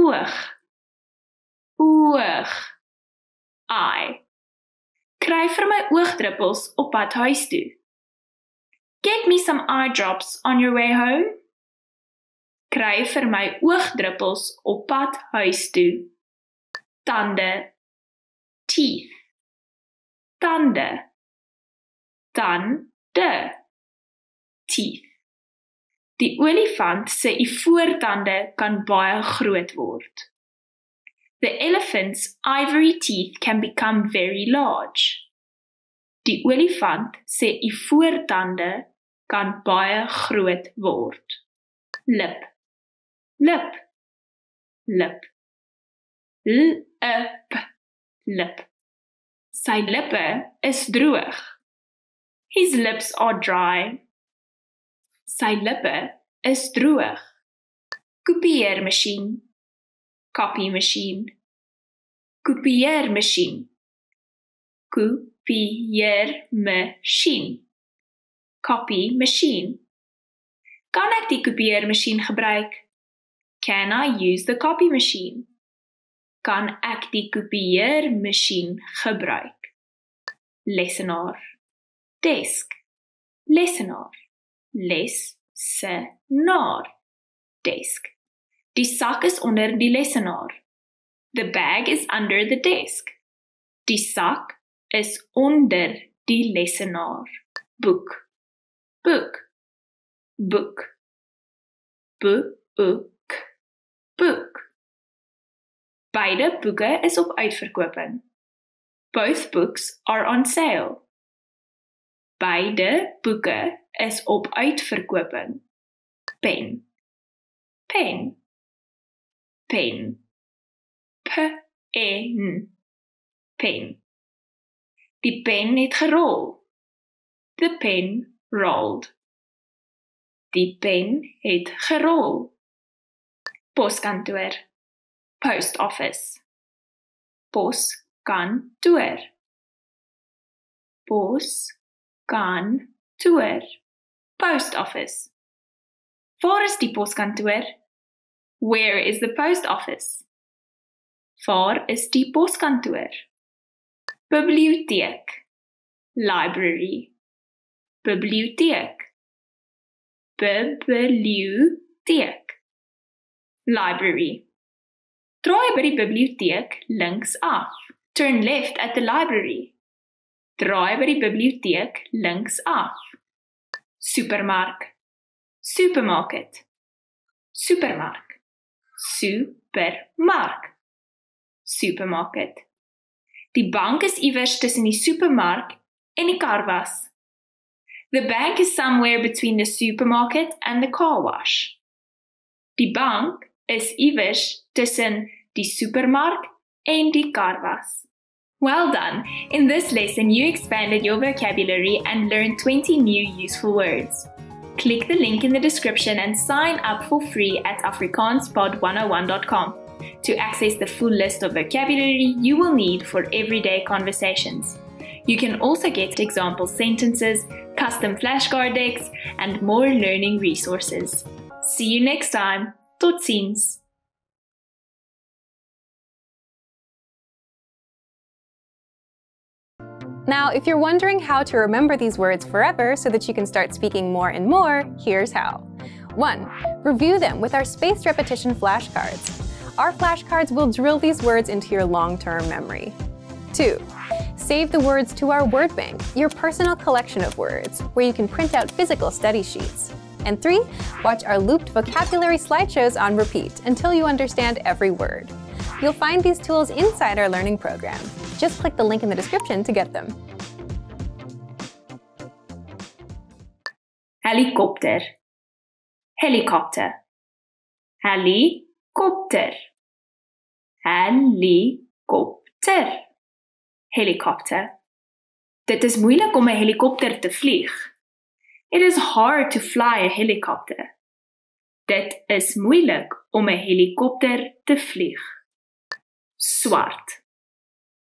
oog, oog, ai. Kry vir my oogdruppels op pad huis toe. Get me some eye drops on your way home. Kry vir my oogdruppels op pad huis toe. Tande, teeth, tande, tande, teeth. Die olifant se ivoortande kan baie groot word. The elephant's ivory teeth can become very large. Die olifant se ivoortande kan baie groot word. Lip, lip, lip. L-e-p, lip. Sy lippe is droog. His lips are dry. Sy lippe is droog. Kopieermasjien, kopiemasjien, kopieermasjien, kopieermasjien, kopiemasjien. Kan ek die kopieermasjien gebruik? Can I use the copy machine? Kan ek die kopieermasjien gebruik? Lesenaar, desk, lesenaar. Lesenaar, desk. Die sak is onder die lesenaar. The bag is under the desk. Die sak is onder die lesenaar. Boek, boek, boek, boek, boek. Beide boeke is op uitverkoping. Both books are on sale. Beide boeke is op uitverkoping. Pen, pen, pen, p-e-n, pen. Die pen het gerol. The pen rolled. Die pen het gerol. Poskantoor, post office. Poskantoor, poskantoor, post office. Waar is die poskantoor? Where is the post office? Waar is die poskantoor? Bibliotheek, library, bibliotheek, bibliotheek, library. Draai by die bibliotheek links af. Turn left at the library. Draai by die bibliotheek links af. Supermark, supermarket, supermark, supermark, supermarket. Die bank is iewers tussen die supermark en die kar was. The bank is somewhere between the supermarket and the car wash. Die bank is iewers tussen die supermark en die kar was. Well done! In this lesson, you expanded your vocabulary and learned 20 new useful words. Click the link in the description and sign up for free at AfrikaansPod101.com to access the full list of vocabulary you will need for everyday conversations. You can also get example sentences, custom flashcard decks, and more learning resources. See you next time! Tot ziens! Now, if you're wondering how to remember these words forever so that you can start speaking more and more, here's how. 1. Review them with our spaced repetition flashcards. Our flashcards will drill these words into your long-term memory. 2. Save the words to our word bank, your personal collection of words, where you can print out physical study sheets. And 3. Watch our looped vocabulary slideshows on repeat until you understand every word. You'll find these tools inside our learning program. Just click the link in the description to get them. Helikopter, helikopter, helikopter, helikopter, helikopter. Dit is moeilik om 'n helikopter te vlieg. It is hard to fly a helicopter. Dit is moeilik om 'n helikopter te vlieg. Swart,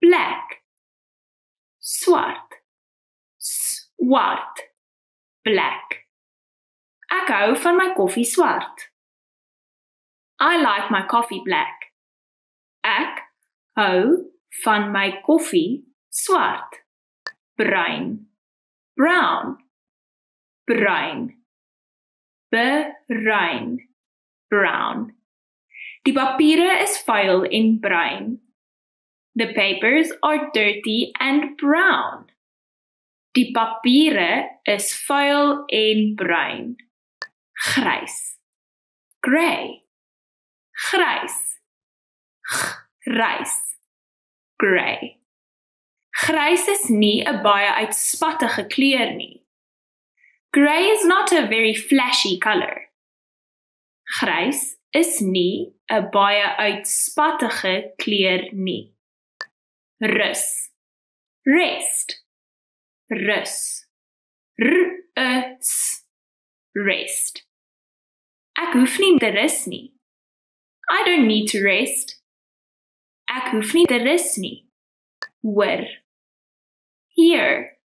black, swart, swart, black. Ek hou van my koffie swart. I like my coffee black. Ek hou van my koffie swart. Bruin. Brown. Bruin. Bruin. Brown. Die papiere is vuil en bruin. The papers are dirty and brown. Die papiere is vuil en bruin. Grys. Grey. Grys. Grys. Grey. Grys is nie 'n baie uitspattige kleur nie. Grey is not a very flashy color. Grys is nie 'n baie uitspattige kleur nie. Rus. Rest. Rus. R-us. Rest. Ek hoef nie te rus nie. I don't need to rest. Ek hoef nie te rus nie. Hoor. Here.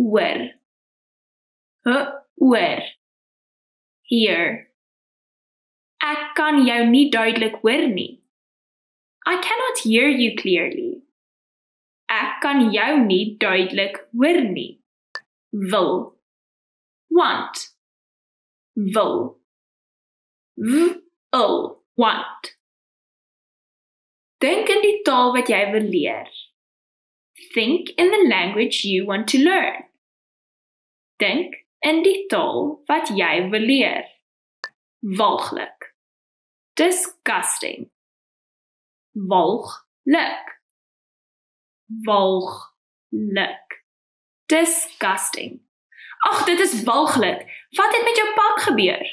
Hoor. Hoor. Here. Ek kan jou nie duidelik hoor nie. I cannot hear you clearly. Ek kan jou nie duidelik hoor nie. Wil. Want. Wil. Wil. Want. Dink in die taal wat jy wil leer. Think in the language you want to learn. Dink in die taal wat jy wil leer. Walglik. Disgusting. Walglik. Walglik. Disgusting. Ag, dit is walglik. Wat het met jou pak gebeur?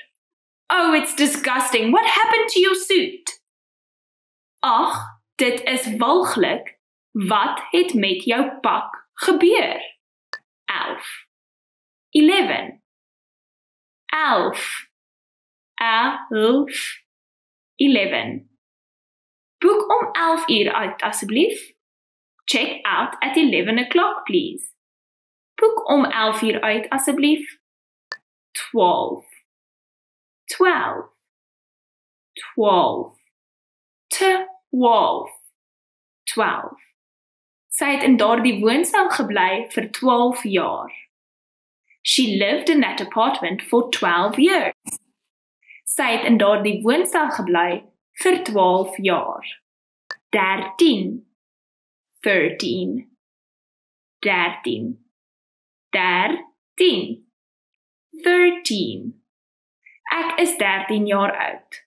Oh, it's disgusting. What happened to your suit? Ag, dit is walglik. Wat het met jou pak gebeur? 11. 11. 11. 11. 11. Boek om 11 uur uit asseblief. Check out at 11 o'clock please. Boek om 11 uur uit asseblief. 12. 12. 12. 12. 12. Sy het in daardie woonstel gebly vir 12 jaar. She lived in that apartment for 12 years. Sy het in daardie woonstel gebly vir 12 jaar. 13. 13. 13. 13. 13. Ek is 13 jaar oud.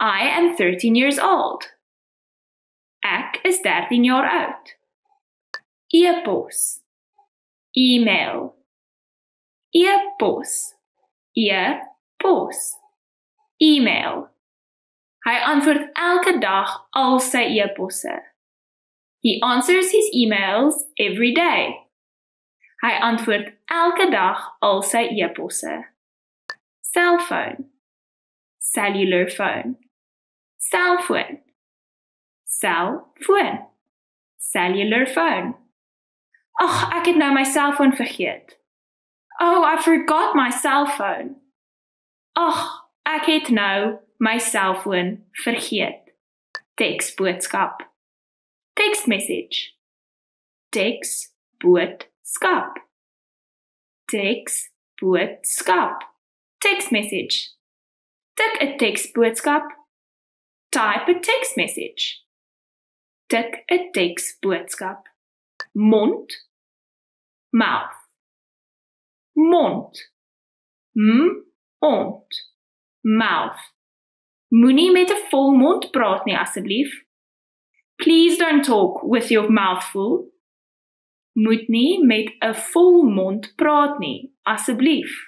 I am 13 years old. Ek is 13 jaar oud. E-pos. E-mail. E-pos. E-pos. E-mail. Hy antwoord elke dag al sy e-posse. He answers his emails every day. Hy antwoord elke dag al sy e-posse. Cellphone. Cellular phone. Cellphone. Cellphone. Cellular phone. Ag, ek het nou my selfoon vergeet. Oh, I forgot my cellphone. Ag, ek het nou my selfoon vergeet. Teksboodskap. Text message. Teksboodskap. Teksboodskap. Text message. Tik 'n teksboodskap. Type 'n text message. Tik 'n teksboodskap. Mond. Mouth. Mond. M-ond. Mouth. Moenie met 'n vol mond praat nie asseblief. Please don't talk with your mouth full. Moet nie met 'n vol mond praat nie asseblief.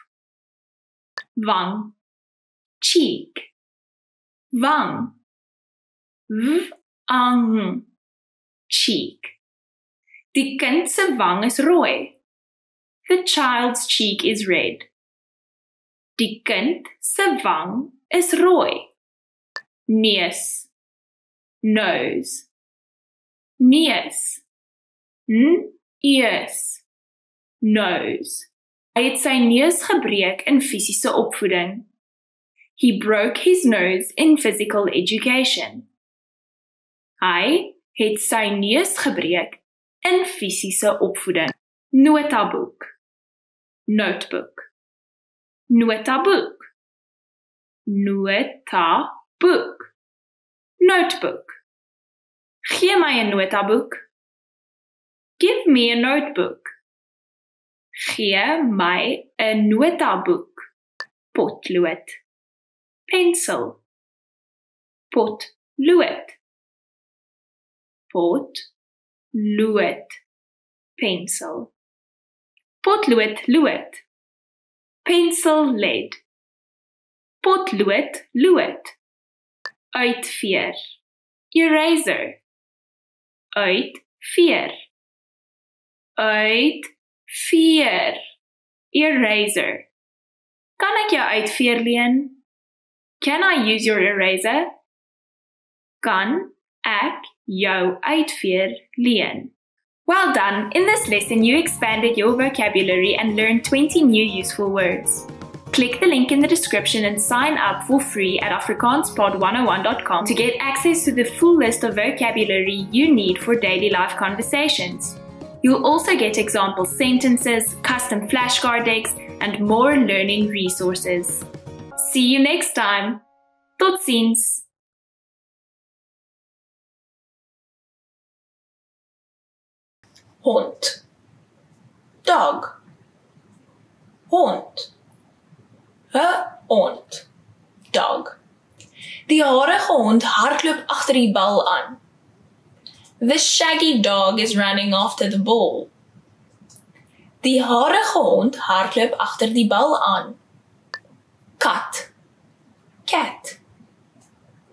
Wang. Cheek. Wang. Wang. Cheek. Die kind se wang is rooi. The child's cheek is red. Die kind se wang is rooi. Neus. Nose. Neus. N-eus. Nose. Hy het sy neus gebreek in fisiese opvoeding. He broke his nose in physical education. Hy het sy neus gebreek in fisiese opvoeding. Notaboek. Notebook. Notaboek. Notaboek. Notebook. Gee my 'n notaboek. Give me a notebook. Gee my 'n notaboek. Potlood. Pencil. Potlood. Potlood. Pencil. Potloodlood. Pencil lead. Potloodlood. Uitveer. Eraser. Uitveer. Uitveer. Eraser. Kan ek jou uitveer leen? Can I use your eraser? Kan ek jou uitveer leen? Well done! In this lesson, you expanded your vocabulary and learned 20 new useful words. Click the link in the description and sign up for free at AfrikaansPod101.com to get access to the full list of vocabulary you need for daily life conversations. You'll also get example sentences, custom flashcard decks, and more learning resources. See you next time. Tot ziens. Hond. Dog. Hond. A hond. Dog. Die harige hond hardloop agter die bal aan. The shaggy dog is running after the ball. Die harige hond hardloop agter die bal aan. Kat. Cat.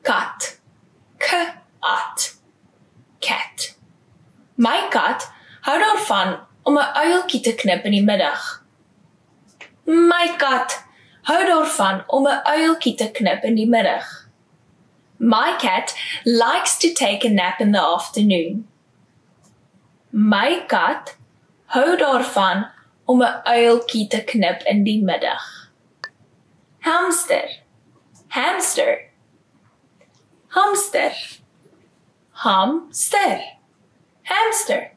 Kat. K-at. Cat. My kat hou daarvan om 'n uiltjie te knip in die middag. My kat hou daarvan om 'n uiltjie te knip in die middag. My cat likes to take a nap in the afternoon. My kat hou daarvan om 'n uiltjie te knip in die middag. Hamster. Hamster. Hamster. Hamster. Hamster.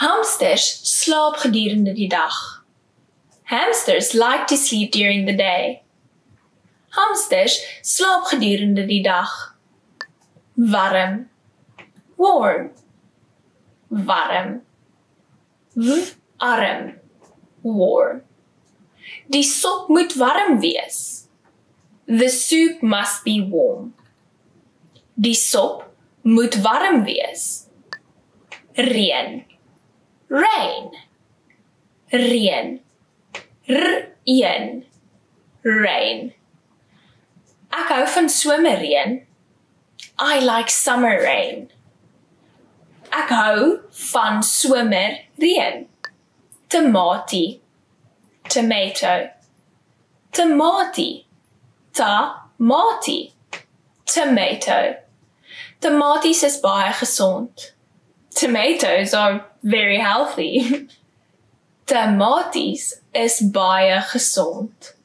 Hamsters slaap gedurende die dag. Hamsters like to sleep during the day. Hamsters slaap gedurende die dag. Warm. Warm. Warm. Warm. Warm. Die sop moet warm wees. The soup must be warm. Die sop moet warm wees. Reën. Rain. Reën. R-een. Rain. Ek hou van somerreën. I like summer rain. Ek hou van somerreën. Tomatie. Tomato. Tomatie. Ta-mati. Tomato. Tomaties is baie gesond. Tomatoes are very healthy. Tomaties is baie gesond.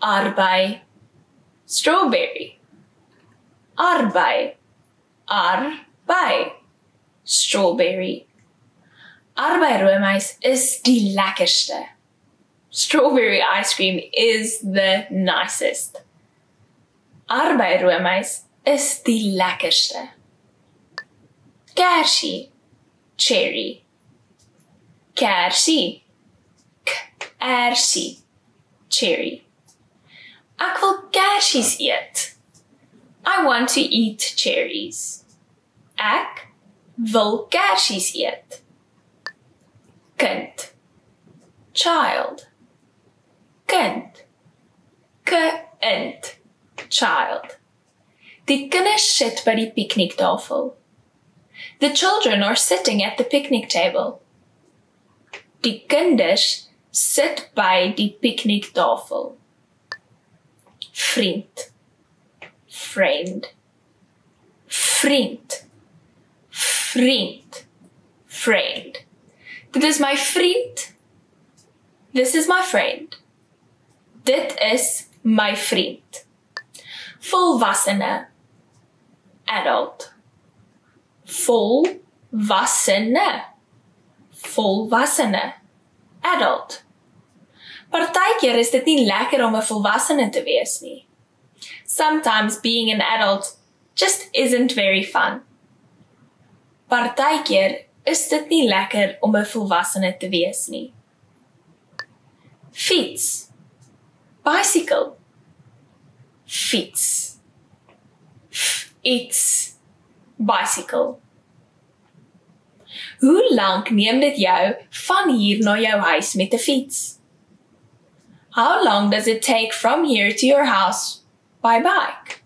Arbei. Strawberry. Arbei. Arbei. Strawberry. Arbeiroomys is die lekkerste. Strawberry ice cream is the nicest. Arbeiroomys is die lekkerste. Kersie. Cherry. Kersie. Kersie. Cherry. Ek wil kersies eet. I want to eat cherries. Ek wil kersies eet. Kind. Child. Kind. Kind. Child. Die kinders sit by die pikniktafel. The children are sitting at the picnic table. Die kinders sit by die pikniktafel. Vriend. Friend. Vriend. Vriend. Friend. Dit is my vriend. This is my friend. Dit is my vriend. Volwassene. Adult. Volwassene. Volwassene. Adult. Partykeer is dit nie lekker om 'n volwassene te wees nie. Sometimes being an adult just isn't very fun. Partykeer is dit nie lekker om 'n volwassene te wees nie. Fiets. Bicycle. Fiets. Fiets. Bicycle. Hoe lank neem dit jou van hier na jou huis met 'n fiets? How long does it take from here to your house by bike?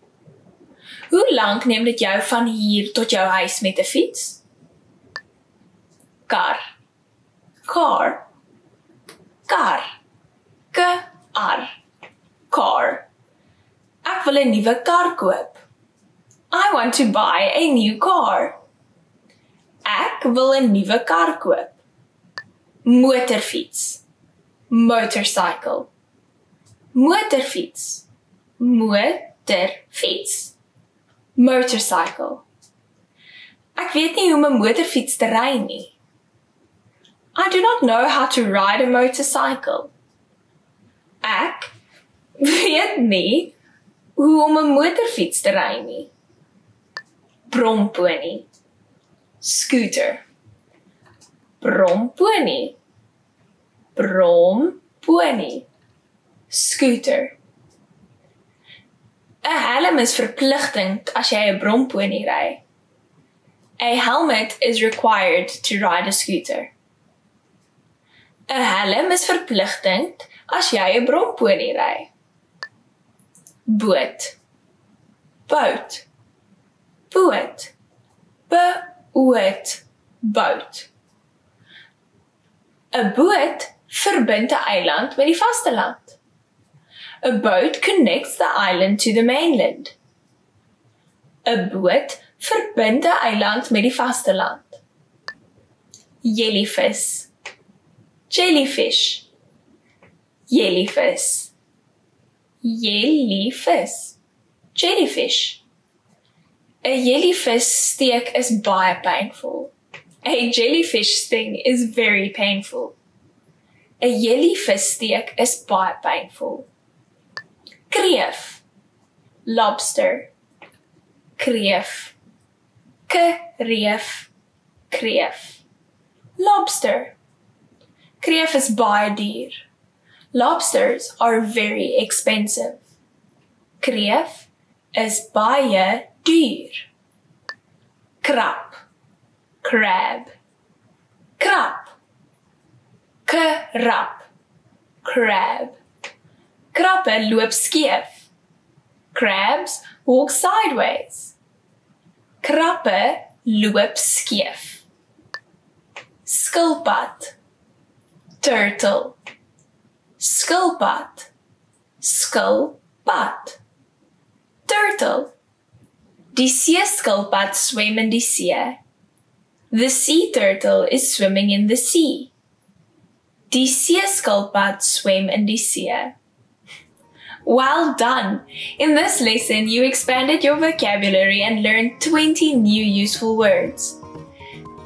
Hoe lank neem dit jou van hier tot jou huis met 'n fiets? Kar. Car. Kar. K-ar. Car. Ek wil 'n nuwe kar koop. I want to buy a new car. Ek wil 'n nuwe kar koop. Motorfiets. Motorcycle. Motorfiets. Motorfiets. Motorcycle. Ek weet nie hoe om 'n motorfiets te ry nie. I do not know how to ride a motorcycle. Ek weet nie hoe om 'n motorfiets te ry nie. Brompony. Scooter. Brompony. Brompony. Scooter. 'n Helm is verpligtend as jy 'n brompony ry. A helmet is required to ride a scooter. 'n Helm is verpligtend as jy 'n brompony ry. Boot. Boot. Boot. Boot. Boot. 'n Boot verbind 'n eiland met die vasteland. A boat connects the island to the mainland. 'n Boot verbind 'n eiland met die vasteland. Jellyvis. Jellyfish. Jellyvis. Jellyvis. Jellyfish. 'n Jellyvis steek is baie painful. A jellyfish sting is very painful. 'n Jellyvis steek is baie painful. Kreef. Lobster. Kreef. Kreef. Kreef. Lobster. Kreef is baie duur. Lobsters are very expensive. Kreef is baie duur. Krab. Crab. Krab. Krab. Crab. Krabbe loop skeef. Crabs walk sideways. Krabbe loop skeef. Skilpad. Turtle. Skilpad. Skilpad. Turtle. Die seeskilpad swem in die see. The sea turtle is swimming in the sea. Die seeskilpad swem in die see. Well done! In this lesson, you expanded your vocabulary and learned 20 new useful words.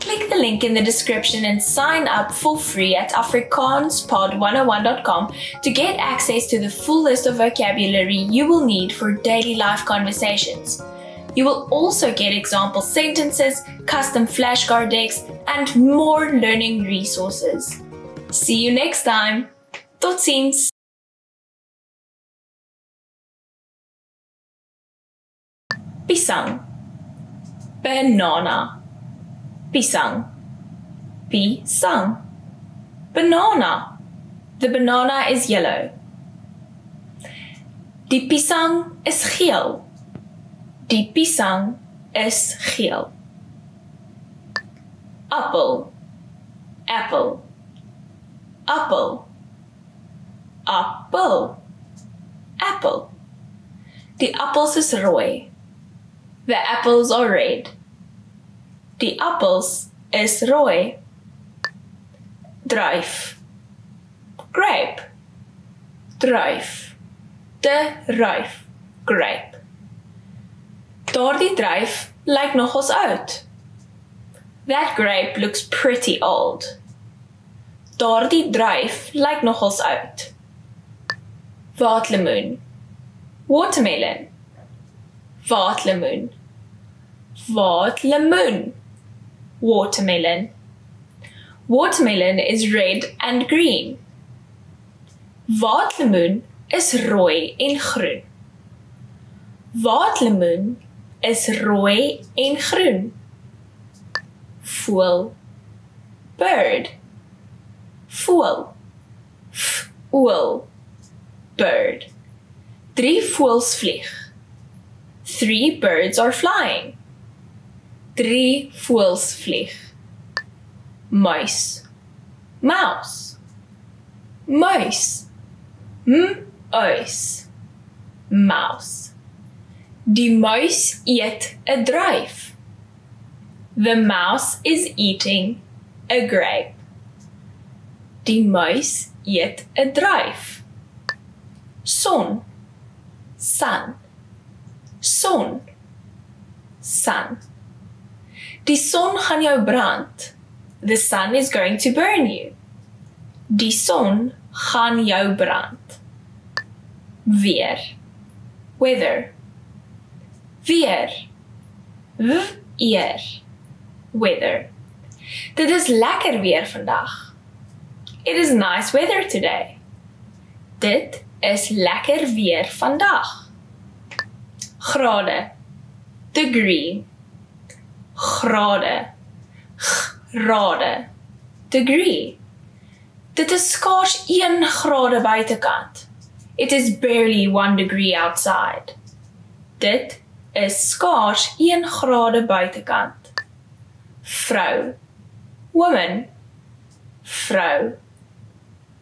Click the link in the description and sign up for free at AfrikaansPod101.com to get access to the full list of vocabulary you will need for daily life conversations. You will also get example sentences, custom flashcard decks, and more learning resources. See you next time! Tot ziens! Pisang. Banana. Pisang. Pisang. Banana. The banana is yellow. Die pisang is geel. Die pisang is geel. Appel. Apple. Appel. Appel. Apple. Die appels is rooi. The apples are red. Die appels is rooi. Druif. Grape. dryf, grape. Daardie dryf lyk nogals oud. That grape looks pretty old. Daardie dryf lyk nogals oud. Waterlemoen, watermelon. Waterlemoen, waterlemoen, watermelon. Watermelon is red and green. Waterlemoen is rooi en groen. Waterlemoen is rooi en groen. Voël, bird. Voël, voël, bird. 3 voëls vlieg. 3 birds are flying. 3 voëls vlieg. Muis, mouse. Muis, muis, mouse. Die muis eet 'n druif. The mouse is eating a grape. Die muis eet 'n druif. Son, sun. Son, sun. Die son gaan jou brand. The sun is going to burn you. Die son gaan jou brand. Weer, weather. Weer, weer, weather. Dit is lekker weer vandag. It is nice weather today. Dit is lekker weer vandag. Grade, degree. Grade, grade, degree. Dit is skaars 1 grade buitekant. It is barely 1 degree outside. Dit is skaars 1 grade buitekant. Vrou, woman. Vrou,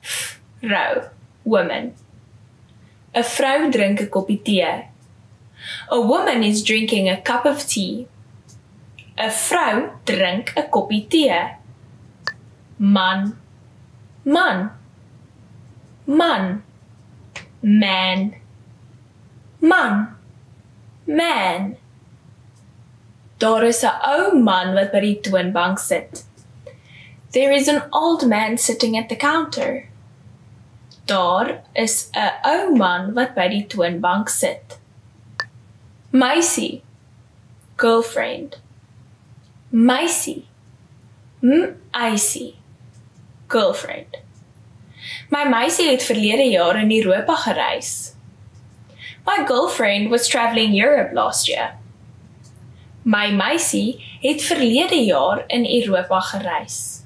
vrou, woman. 'n Vrou drink 'n koppie tee. A woman is drinking a cup of tea. 'n Vrou drink 'n koppie tee. Man, man, man, man, man, man. Daar is 'n ou man wat by die toonbank sit. There is an old man sitting at the counter. Daar is 'n ou man wat by die toonbank sit. Meisie, girlfriend. Meisie, meisie, girlfriend. My meisie het verlede jaar in Europa gereis. My girlfriend was traveling Europe last year. My meisie het verlede jaar in Europa gereis.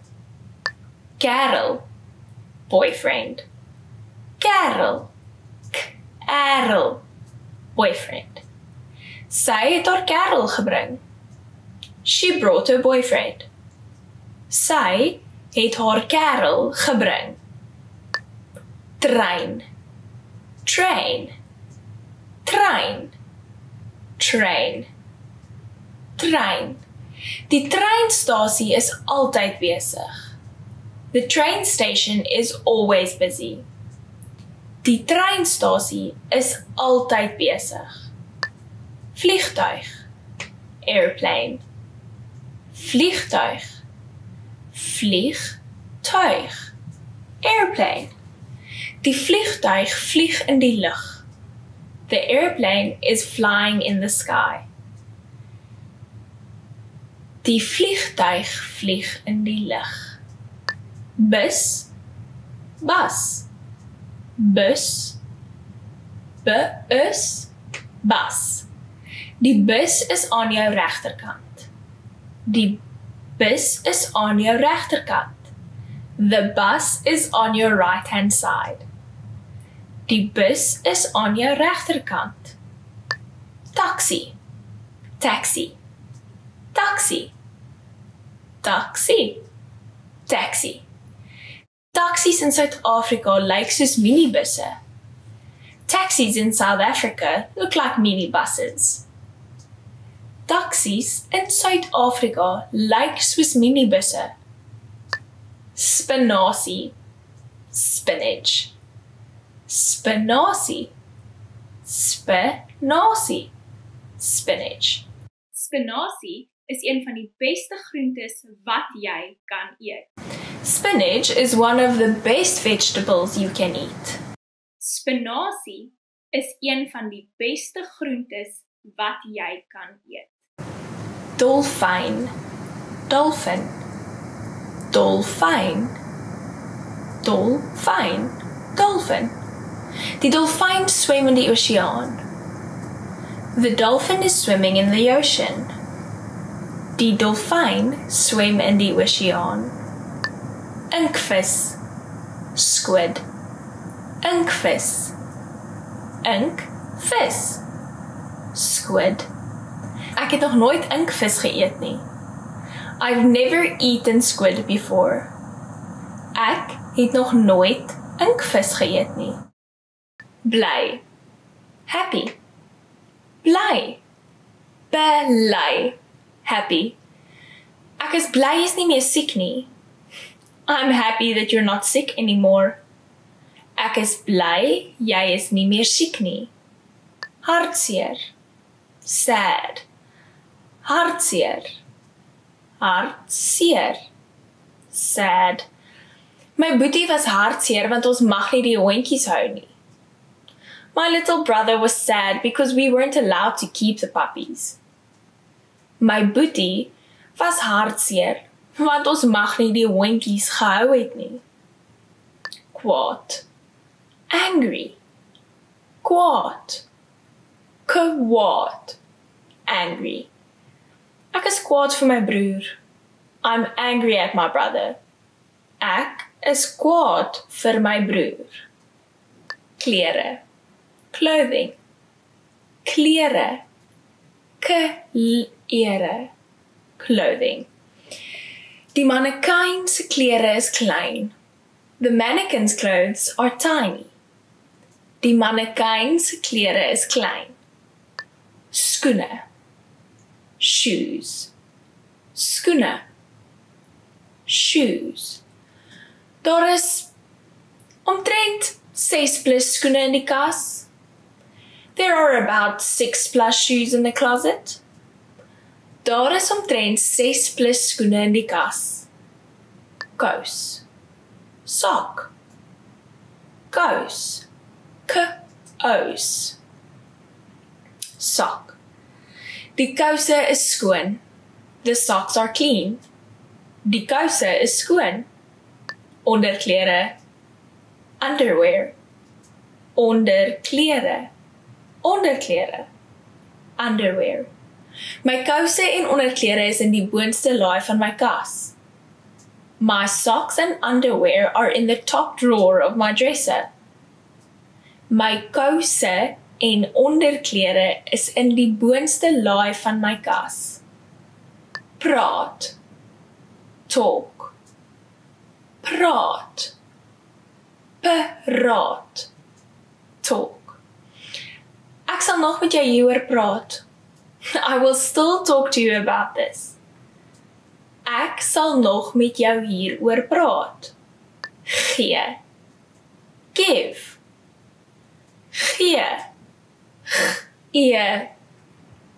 Kerel, boyfriend. Kerel, kerel, boyfriend. Sy het haar kerel gebring. She brought her boyfriend. Sy het haar kerel gebring. Trein, train, trein, train, trein. Die treinstasie is altyd besig. The train station is always busy. Die treinstasie is altyd besig. Vliegtuig, airplane. Vliegtuig, vliegtuig, airplane. Die vliegtuig vlieg in die lug. The airplane is flying in the sky. Die vliegtuig vlieg in die lug. Bus, bus, bus, bus, bus. Die bus is aan jou regterkant. Die bus is on your regterkant. The bus is on your right-hand side. Die bus is on your regterkant. Taxi, taxi, taxi, taxi, taxi. Taxis in Suid-Afrika lyk soos minibusse. Taxis in South Africa look like minibuses. Taxis in Suid-Afrika lyk soos minibusse. Spinasie, spinach, Spinaci. Spinaci. Spinach. Spinaci is een van die beste groentes wat jy kan eet. Spinach is one of the best vegetables you can eat. Spinaci is een van die beste groentes wat jy kan eet. Dolfijn. Dolfijn. Dolfijn. Dolfijn. Dolfijn. Die dolfijn swem in die oseaan. The dolphin is swimming in the ocean. Die dolfijn swem in die oseaan. Inkvis. Squid. Inkvis. Inkvis. Squid. Ek het nog nooit inkvis geëet nie. I've never eaten squid before. Ek het nog nooit inkvis geëet nie. Bly. Happy. Bly. Bly. Happy. Ek is bly jy's nie meer siek nie. I'm happy that you're not sick anymore. Ek is bly jy is nie meer siek nie. Hartseer. Sad. Hartseer. Hartseer. Sad. My boetie was hartseer want ons mag nie die hondjies hou nie. My little brother was sad because we weren't allowed to keep the puppies. My boetie was hartseer want ons mag nie die hondjies gehou het nie. Kwaad. Angry. Kwaad. Kwaad. Angry. Ek is kwaad vir my broer. I'm angry at my brother. Ek is kwaad vir my broer. Klere. Clothing. Klere. Klere. Clothing. Die mannequin se klere is klein. The mannequin's clothes are tiny. Die mannequin se klere is klein. Skoene. Shoes. Skoene. Shoes. Daar is omtrent 6 plus skoene in die kas. There are about 6 plus shoes in the closet. Daar is omtrent 6 plus skoene in die kas. Kous. Sock. Kous. K-ous. Sock. Die kouse is skoon. The socks are clean. Die kouse is skoon. Onderklere. Underwear. Onderklere. Onderklere. Underwear. My kouse en onderklere is in die boonste laai van my kas. My socks and underwear are in the top drawer of my dresser. My kouse en onderklere is in die boonste laai van my kas. Praat. Talk. Praat. Praat. Talk. Ek sal nog met jou hieroor praat. I will still talk to you about this. Ek sal nog met jou hieroor praat. Gee. Give. Gee.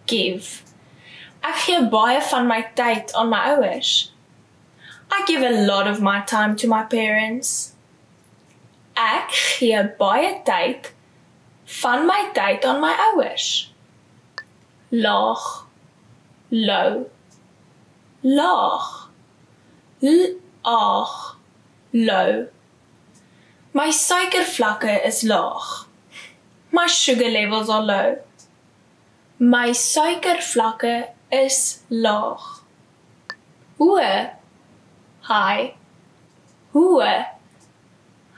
Give. Ek gee baie van my tyd aan my ouers. I give a lot of my time to my parents. Ek gee baie tyd van my tyd aan my ouers. Laag. Low. Laag. Laag. Low. My suikervlakke is laag. My sugar levels are low. My suikervlakke is laag. Hoë. High. Hoë.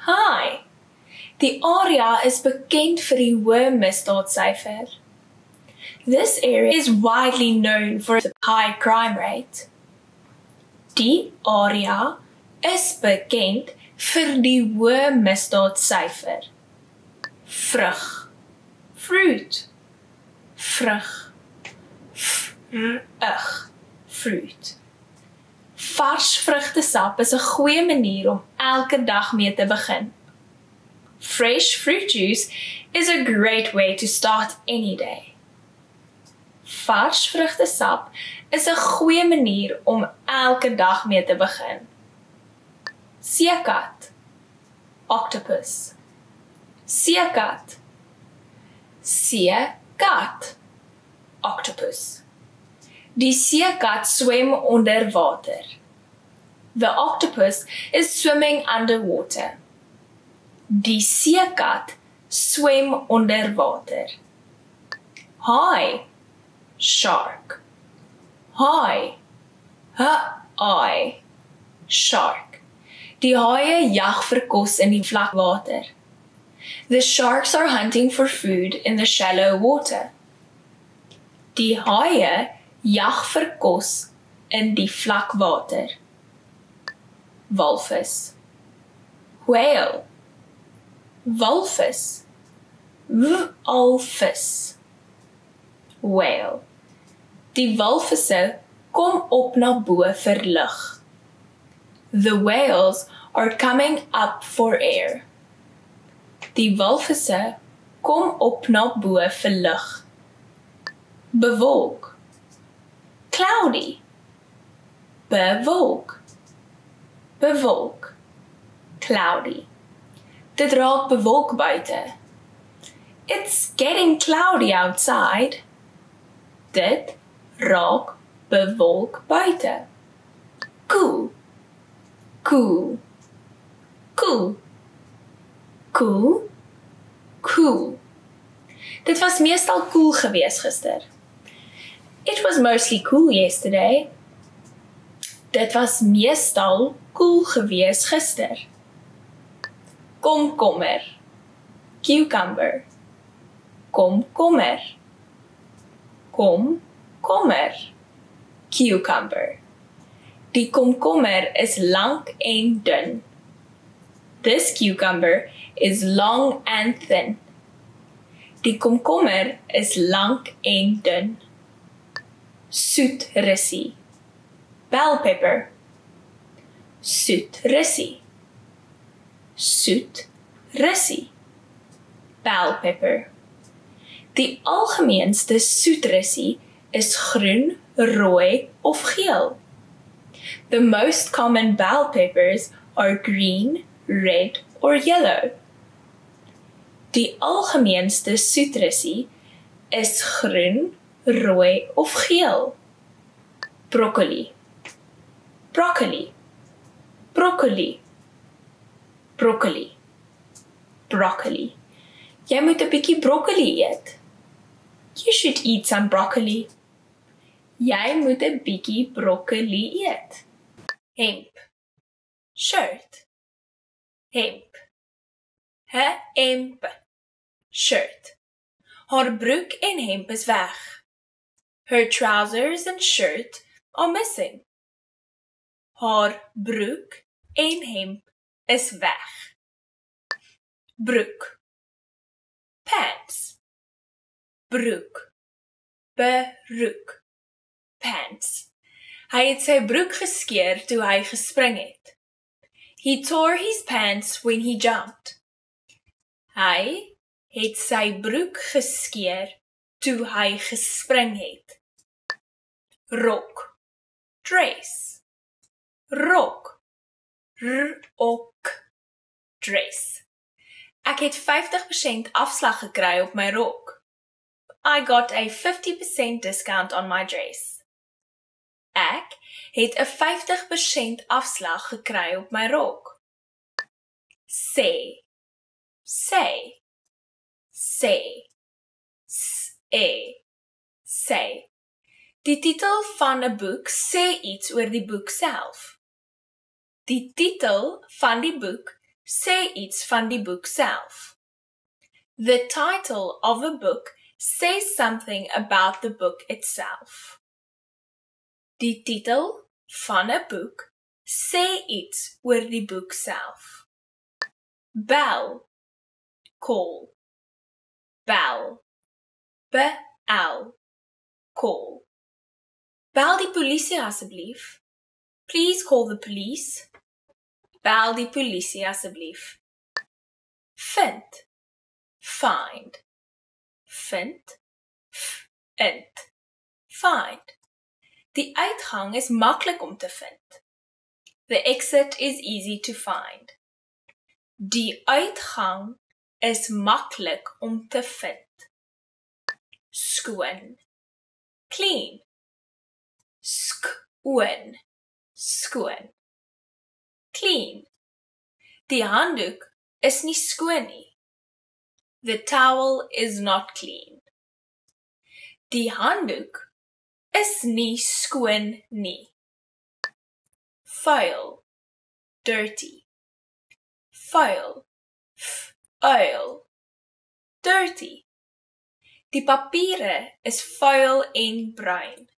High. Die area is bekend vir die hoë misdaadsyfer. This area is widely known for the high crime rate. Die area is bekend vir die hoë misdaadsyfer. Vrug. Fruit. Vrug. Vrug. Fruit. Vars vrugtesap is 'n goeie manier om elke dag mee te begin. fresh fruit juice is a great way to start any day. Vars vrugtesap is 'n goeie manier om elke dag mee te begin. Seekat, octopus. Seekat, seekat, octopus. Die seekat swem onder water. The octopus is swimming underwater. Die seekat swem onder water. Haai, shark. Haai, haai, shark. Die haie jag vir kos in die vlak water. The sharks are hunting for food in the shallow water. Die haie jag vir kos in die vlak water. Walvis, whale. Walvis, walvis, whale. Die walvisse kom op na bo vir lug. The whales are coming up for air. Die walvisse kom op na bo vir lug. Bewolk, cloudy. Bewolk, bewolk, cloudy. Dit raak bewolk buite. It's getting cloudy outside. Dit raak bewolk buite. Koel, koel, koel, koel, koel. Dit was meestal koel gewees gister. It was mostly cool yesterday. Dit was meestal koel gewees gister. Komkommer, cucumber. Komkommer, komkommer, cucumber. Die komkommer is lank en dun. This cucumber is long and thin. Die komkommer is lank en dun. Soet rissie, bell pepper. Soet rissie, soet rissie, bell pepper. Die algemeenste soet rissie is groen, rooi of geel. The most common bell peppers are green, red or yellow. Die algemeenste soet rissie is groen, rooi of geel. Broccoli, broccoli, broccoli, broccoli, broccoli. Jy moet 'n bietjie broccoli eet. You should eat some broccoli. Jy moet 'n bietjie broccoli eet. Hemp, shirt. Hemp, hemp, shirt. Haar broek en hemp is weg. Her trousers and shirt are missing. Haar broek en hemp is weg. Broek, pants. Broek, broek, pants. Hy het sy broek geskeer toe hy gespring het. He tore his pants when he jumped. Hy het sy broek geskeer toe hy gespring het. Rok, dress. Rok, rok, dress. Ek het 50% afslag gekry op my rok. I got a 50% discount on my dress. Ek het 'n 50% afslag gekry op my rok. Sê, sê, sê, sê, sê. Die titel van 'n boek sê iets oor die boek self. Die titel van die boek sê iets van die boek self. The title of a book says something about the book itself. Die titel van 'n boek sê iets oor die boek self. Bell, call. Bell, b-l, call. Bel die polisie asseblief. Please call the police. Bel die polisie asseblief. Vind, find. Vind, end, find. Die uitgang is maklik om te vind. The exit is easy to find. Die uitgang is maklik om te vind. Skoon, clean. Skoon, skoon, clean. Die handdoek is nie skoon nie. The towel is not clean. Die handdoek is nie skoon nie. Vuil, dirty. Vuil, vuil, dirty. Die papiere is vuil en bruin.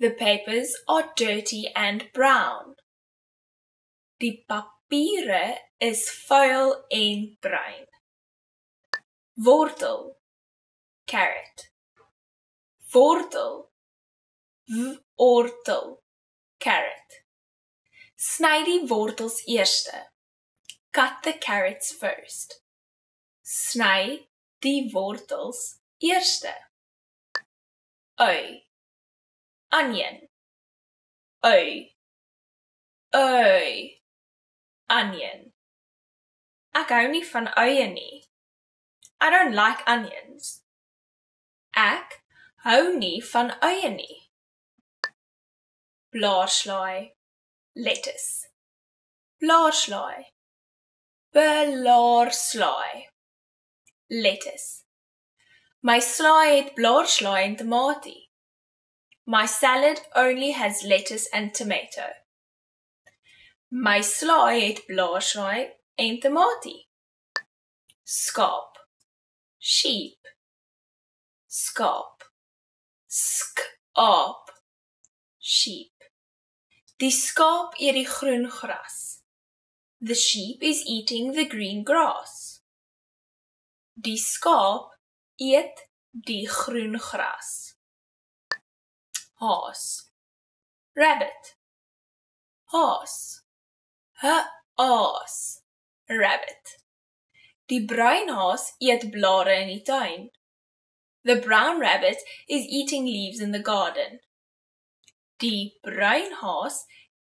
The papers are dirty and brown. Die papiere is vuil en bruin. Wortel, carrot. Wortel, wortel, carrot. Sny die wortels eerste. Cut the carrots first. Sny die wortels eerste. Ui, onion. Ui, ui, onion. Ek hou nie van uie nie. I don't like onions. Ek hou nie van uie nie. Blaarslaai, lettuce. Blaarslaai, blaarslaai, lettuce. My slaai het blaarslaai en tomatie. My salad only has lettuce and tomato. My slaai het blaarslaai en tomatie. Skaap. Sheep, skaap, skaap, sheep. Die skaap eet die groen gras. The sheep is eating the green grass. Die skaap eet die groen gras. Haas, rabbit. Haas, haas, rabbit. Die bruinhaas eet blare in die tuin. The brown rabbit is eating leaves in the garden. Die bruinhaas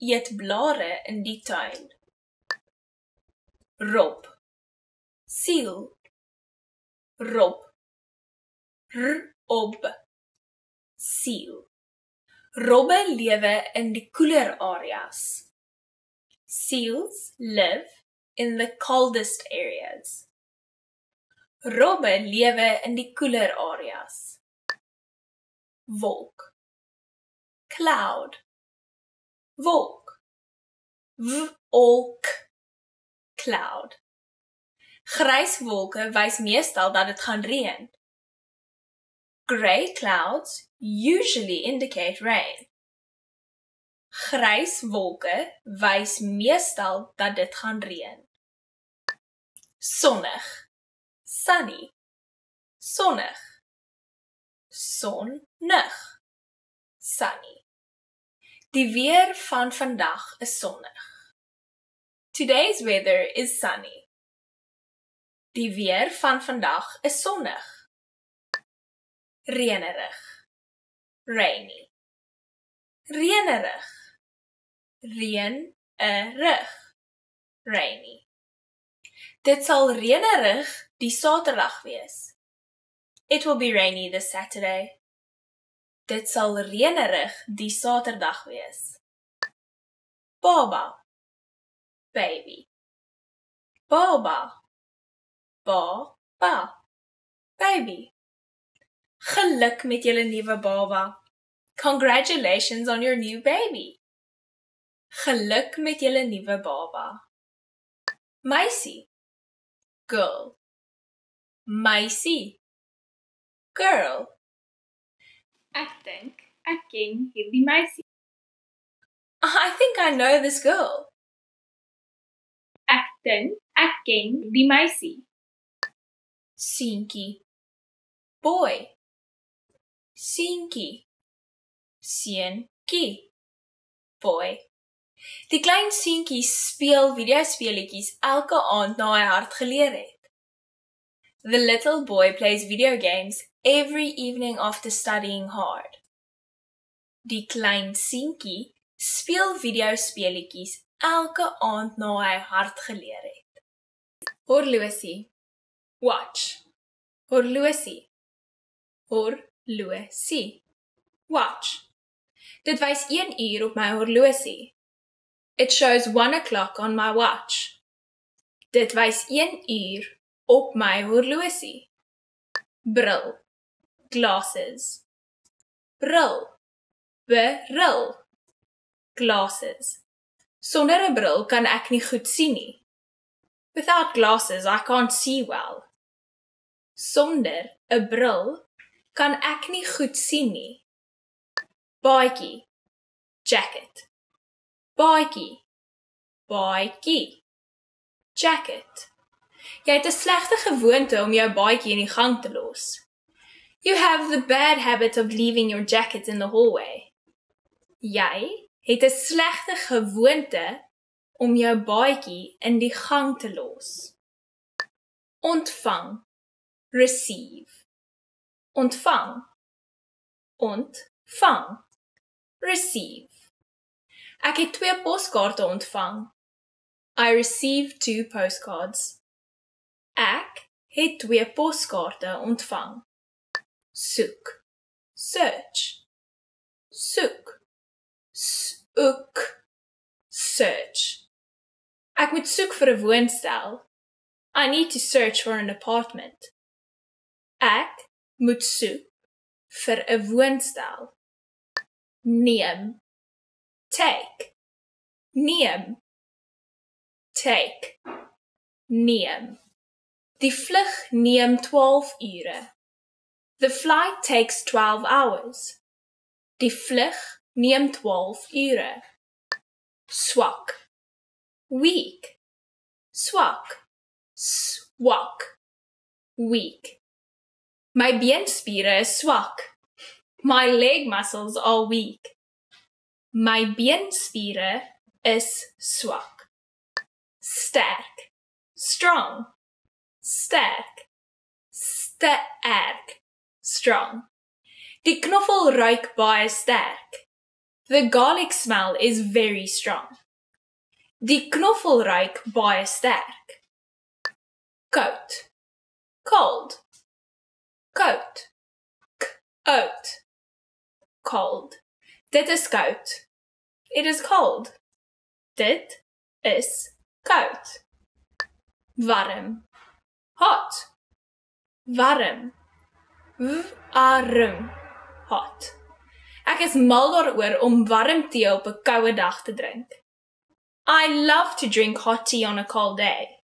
eet blare in die tuin. Rob, seal. Rob, r-ob, seal. Robbe lewe in die koeler areas. Seals live in the coldest areas. Robbe lewe in die koeler areas. Wolk, cloud, wolk, wolk, cloud. Gryswolke wys meestal dat dit gaan reën. Grey clouds usually indicate rain. Gryswolke wys meestal dat dit gaan reën. Sonnig, sunny, sonnig, sonnig, sunny. Die weer van vandag is sonnig. Today's weather is sunny. Die weer van vandag is sonnig. Reënerig, rainy. Reënerig, reënerig, rainy. Dit sal reënerig die Saterdag wees. It will be rainy this Saturday. Dit sal reënerig die Saterdag wees. Baba, baby. Baba, baba, baby. Geluk met julle nuwe baba. Congratulations on your new baby. Geluk met julle nuwe baba. Meisie, girl. Meisie, girl. Ek dink ek ken hierdie meisie. I think I know this girl. Ek dink ek ken die meisie. Seentjie, boy. Seentjie, seentjie, boy. Die klein seentjies speel videospeletjies elke aand na hy hard geleer het. The little boy plays video games every evening after studying hard. Die klein seentjie speel videospeletjies elke aand na hy hard geleer het. Horlosie. Watch. Horlosie. Horlosie. Watch. Dit wys 1 uur op my horlosie. It shows 1 o'clock on my watch. Dit wys 1 uur op my horlosie. Bril. Glasses. Bril. Bril. Glasses. Sonder 'n bril kan ek nie goed sien nie. Without glasses, I can't see well. Sonder 'n bril kan ek nie goed sien nie. Baadjie. Jacket. Baadjie, baadjie, jacket. Jy het 'n slegte gewoonte om jou baadjie in die gang te los. You have the bad habit of leaving your jacket in the hallway. Jy het 'n slegte gewoonte om jou baadjie in die gang te los. Ontvang, receive. Ontvang, ontvang, receive. Ek het 2 poskaarte ontvang. I received 2 postcards. Ek het 2 poskaarte ontvang. Soek. Search. Soek. Soek. Search. Ek moet soek vir 'n woonstel. I need to search for an apartment. Ek moet soek vir 'n woonstel. Neem. Take, neem, take, neem. Die vlug neem 12 ure. The flight takes 12 hours. Die vlug neem 12 ure. Swak, weak, swak, swak, weak. My beenspiere is swak. My leg muscles are weak. My beenspiere is swak. Sterk, strong, sterk, sterk, strong. Die knoffel ruik baie sterk. The garlic smell is very strong. Die knoffel ruik baie sterk. Koud, cold, koud, koud, cold. Dit is koud. It is cold. Dit is koud. Warm. Hot. Warm. Warm. Hot. Ek is mal daaroor om warm tee op 'n koue dag te drink. I love to drink hot tea on a cold day.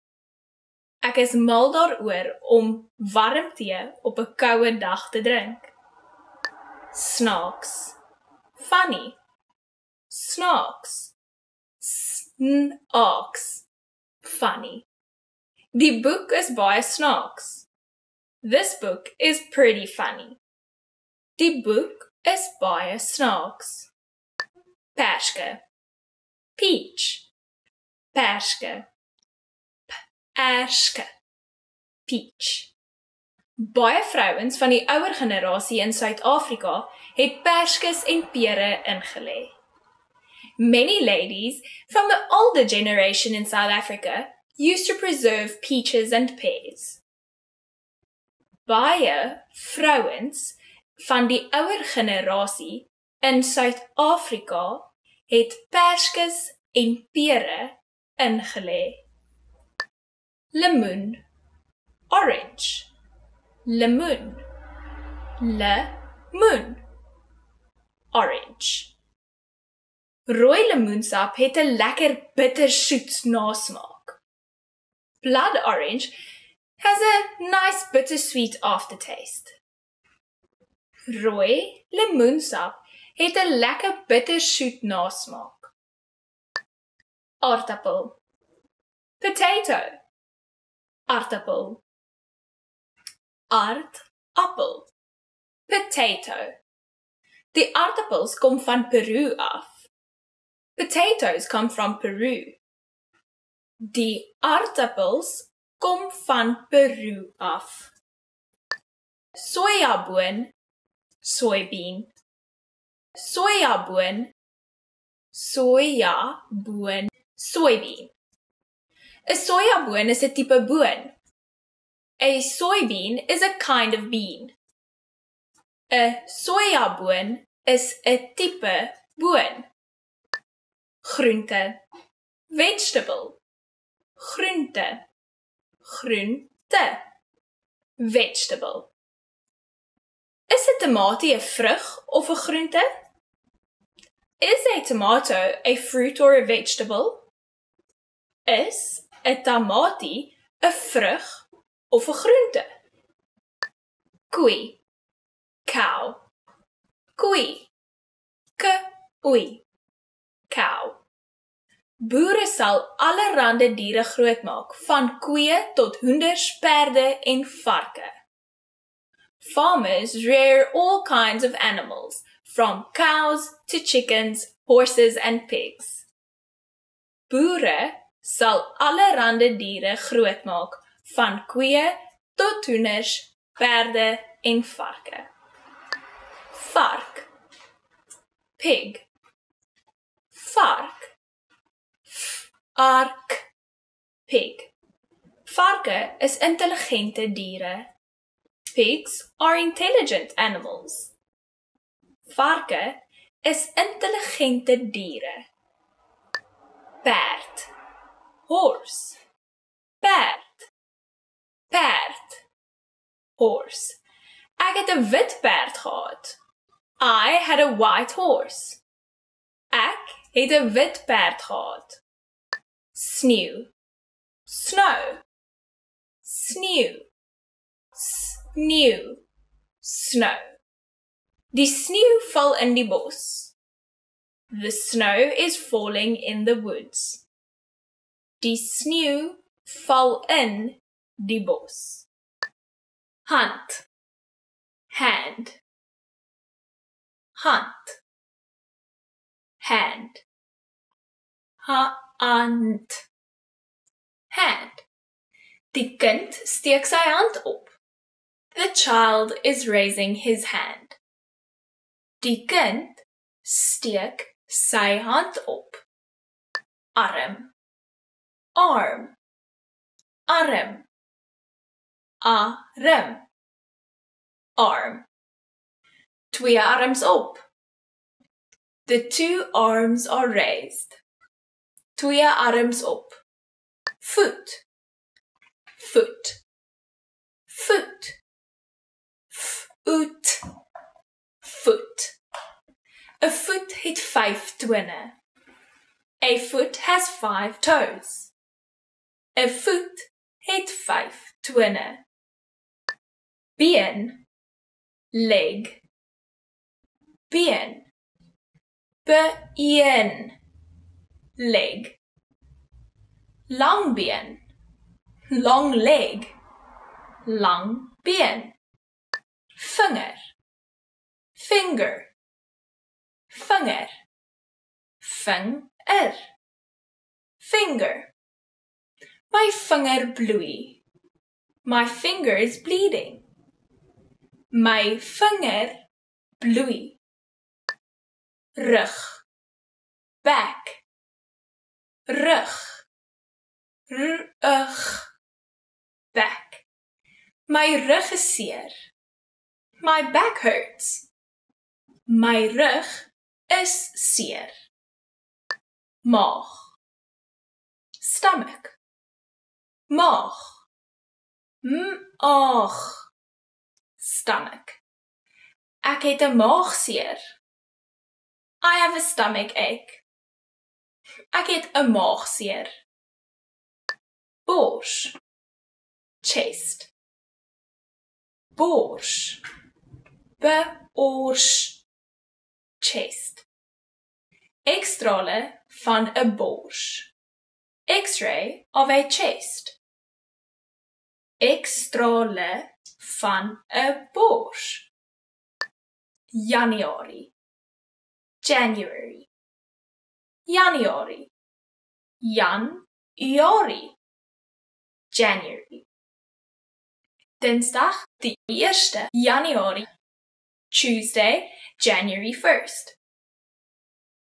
Ek is mal daaroor om warm tee op 'n koue dag te drink. Snaaks. Funny, snacks, snacks, funny. Die boek is baie snacks. This book is pretty funny. Die boek is baie snacks. Perske, peach, perske, perske, peach. Baie vrouens van die ouer generasie in Suid-Afrika het perskes en pere ingelê. Many ladies from the older generation in South Africa used to preserve peaches and pears. Baie vrouens van die ouer generasie in Suid-Afrika het perskes en pere ingelê. Lemoen, orange. Lemoen, lemoen, orange. Rooi lemoensap het 'n lekker bittersoet nasmaak. Blood orange has a nice bittersweet aftertaste. Rooi lemoensap het 'n lekker bittersoet nasmaak. Aardappel, potato, aardappel. Aardappel, potato. Die aardappels kom van Peru af. Potatoes come from Peru. Die aardappels kom van Peru af. Sojaboon, soybean. Sojaboon, sojaboon, soybean. 'n Sojaboon is 'n tipe boon. 'n Soybean is a kind of bean. 'n Sojaboon is 'n tipe boon. Groente, vegetable. Groente, groente, vegetable. Is 'n tomatie 'n vrug of 'n groente? Is a tomato a fruit or a vegetable? Is 'n tomatie 'n vrug of 'n groente? Koei, cow. Koei, k-oei, cow. Boere sal allerhande diere grootmaak, van koeie tot hoenders, perde en varke. Farmers rear all kinds of animals, from cows to chickens, horses and pigs. Boere sal allerhande diere grootmaak, van koeie tot hoenders, perde en varke. Vark, pig. Vark, vark, pig. Varke is intelligente diere. Pigs are intelligent animals. Varke is intelligente diere. Perd, horse. Perd, perd, horse. Ek het 'n wit perd gehad. I had a white horse. Ek het 'n wit perd gehad. Sneeuw, snow. Sneeuw, sneeuw, snow. Die sneeuw val in die bos. The snow is falling in the woods. Die sneeuw val in die bos. Hand, hand, hand, hand, hand. Hand, hand. Die kind steek sy hand op. The child is raising his hand. Die kind steek sy hand op. Arm, arm, arm, arm, arm. Twee arms op. The two arms are raised. Twee arms op. Voet, voet, voet, voet, voet. 'n Voet het 5 tone. A foot has 5 toes. 'n Voet het 5 tone. Been, leg. Been, been, leg. Lang been, long leg, lang been. Vinger, finger, vinger, vinger, finger. My vinger bloei. My finger is bleeding. My vinger bloei. Rug, back. Rug, rug, back. My rug is seer. My back hurts. My rug is seer. Maag, stomach. Maag, maag, stomach. Ek het 'n maagseer. I have a stomach ache. Ek het 'n maagseer. Bors, chest. Bors, bors, chest. X-strale van 'n bors. X-ray of a chest. X-strale van 'n bors. January, January, January. Jan-Jori. January. Dinsdag, die 1ste Januari. Tuesday, January 1st.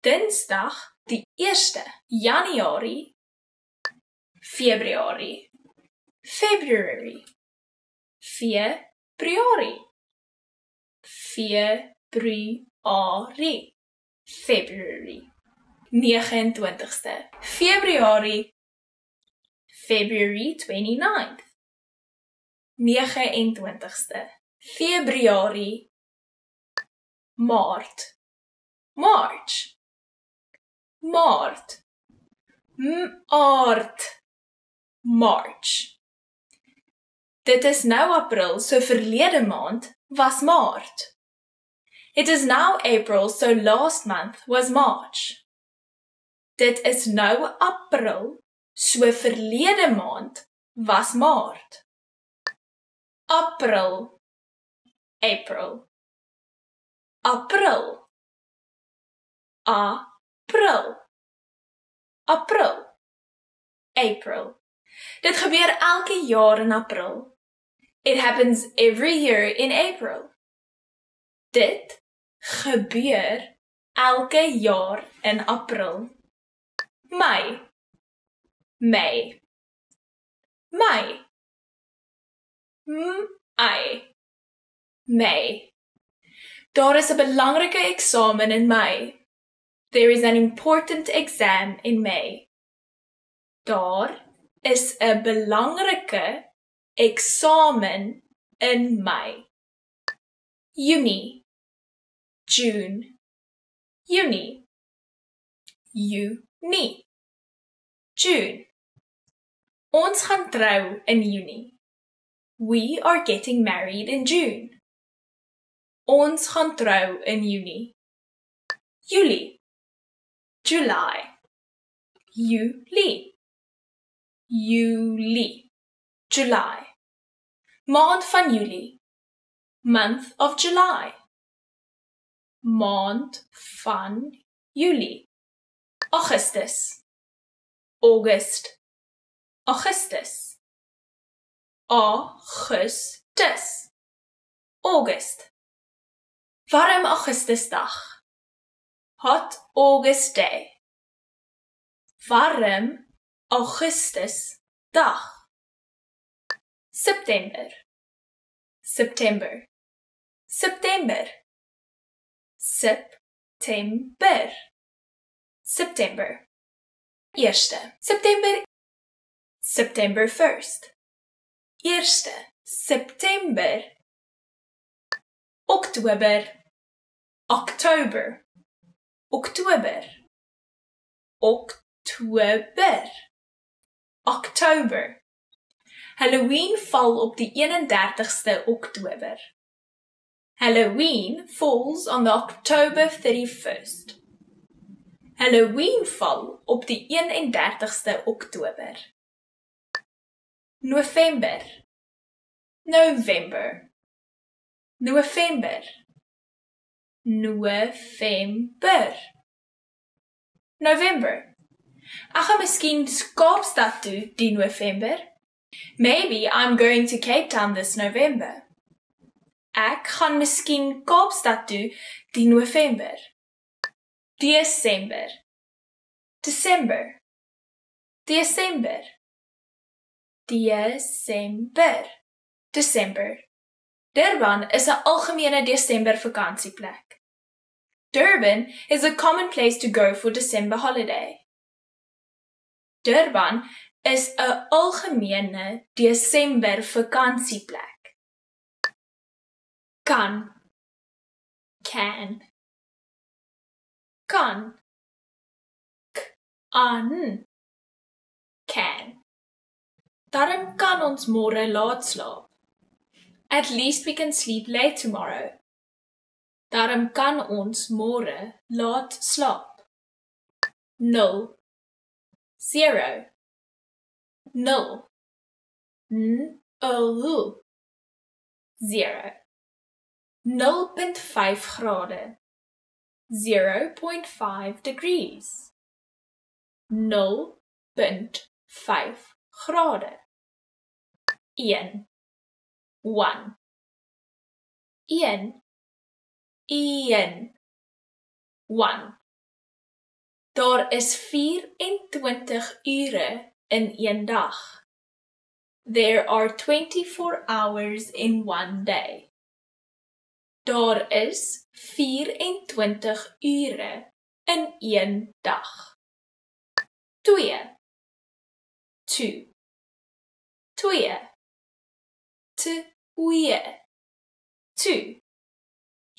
Dinsdag, die 1ste Januari. Februari. February. Februari. Februari. February. 29ste Februari. February 29th. 29ste Februari. Maart. March. Maart. Maart. March. Dit is nou April, so verlede maand was Maart. It is now April, so last month was March. Dit is nou April, so verlede maand was Maart. April. April. April. April. April. April. Dit gebeur elke jaar in April. It happens every year in April. Dit gebeur elke jaar in April. Mei. Mei. Mei. Mei. Mei. Daar is 'n belangrike eksamen in Mei. There is an important exam in Mei. Daar is 'n belangrike eksamen in Mei. Junie. June. Junie. Junie. June. Ons gaan trou in Junie. We are getting married in June. Ons gaan trou in Junie. Julie. July. Julie. Julie. July. Maand van Julie. Month of July. Maand van Julie. Augustus. August. Augustus. Augustus. August. Warm Augustusdag. Hot August day. Warm Augustusdag. September. September. September. September. September. 1ste September. September 1st. 1ste September. Oktober. Oktober. Oktober. Oktober. Oktober. Halloween val op die 31ste Oktober. Halloween falls on the October 31st. Halloween val op die 31ste Oktober. November. November. November. November. November. Ek gaan miskien Kaapstad toe die November. Maybe I'm going to Cape Town this November. Ek gaan miskien Kaapstad toe die November. December. December. December. December. December. Durban is 'n algemene Desember vakansieplek. Durban is a common place to go for December holiday. Durban is 'n algemene Desember vakansieplek. Kan. Can. Kan. Kan. Can. Daarom kan ons môre laat slaap. At least we can sleep late tomorrow. Daarom kan ons môre laat slaap. Nul. Zero. Nul. Nul. Zero. 0.5 grade. 0.5 degrees. 0.5 graden. 1. Daar is 24 ure in een dag. There are 24 hours in one day. Daar is 24 ure in een dag. 2.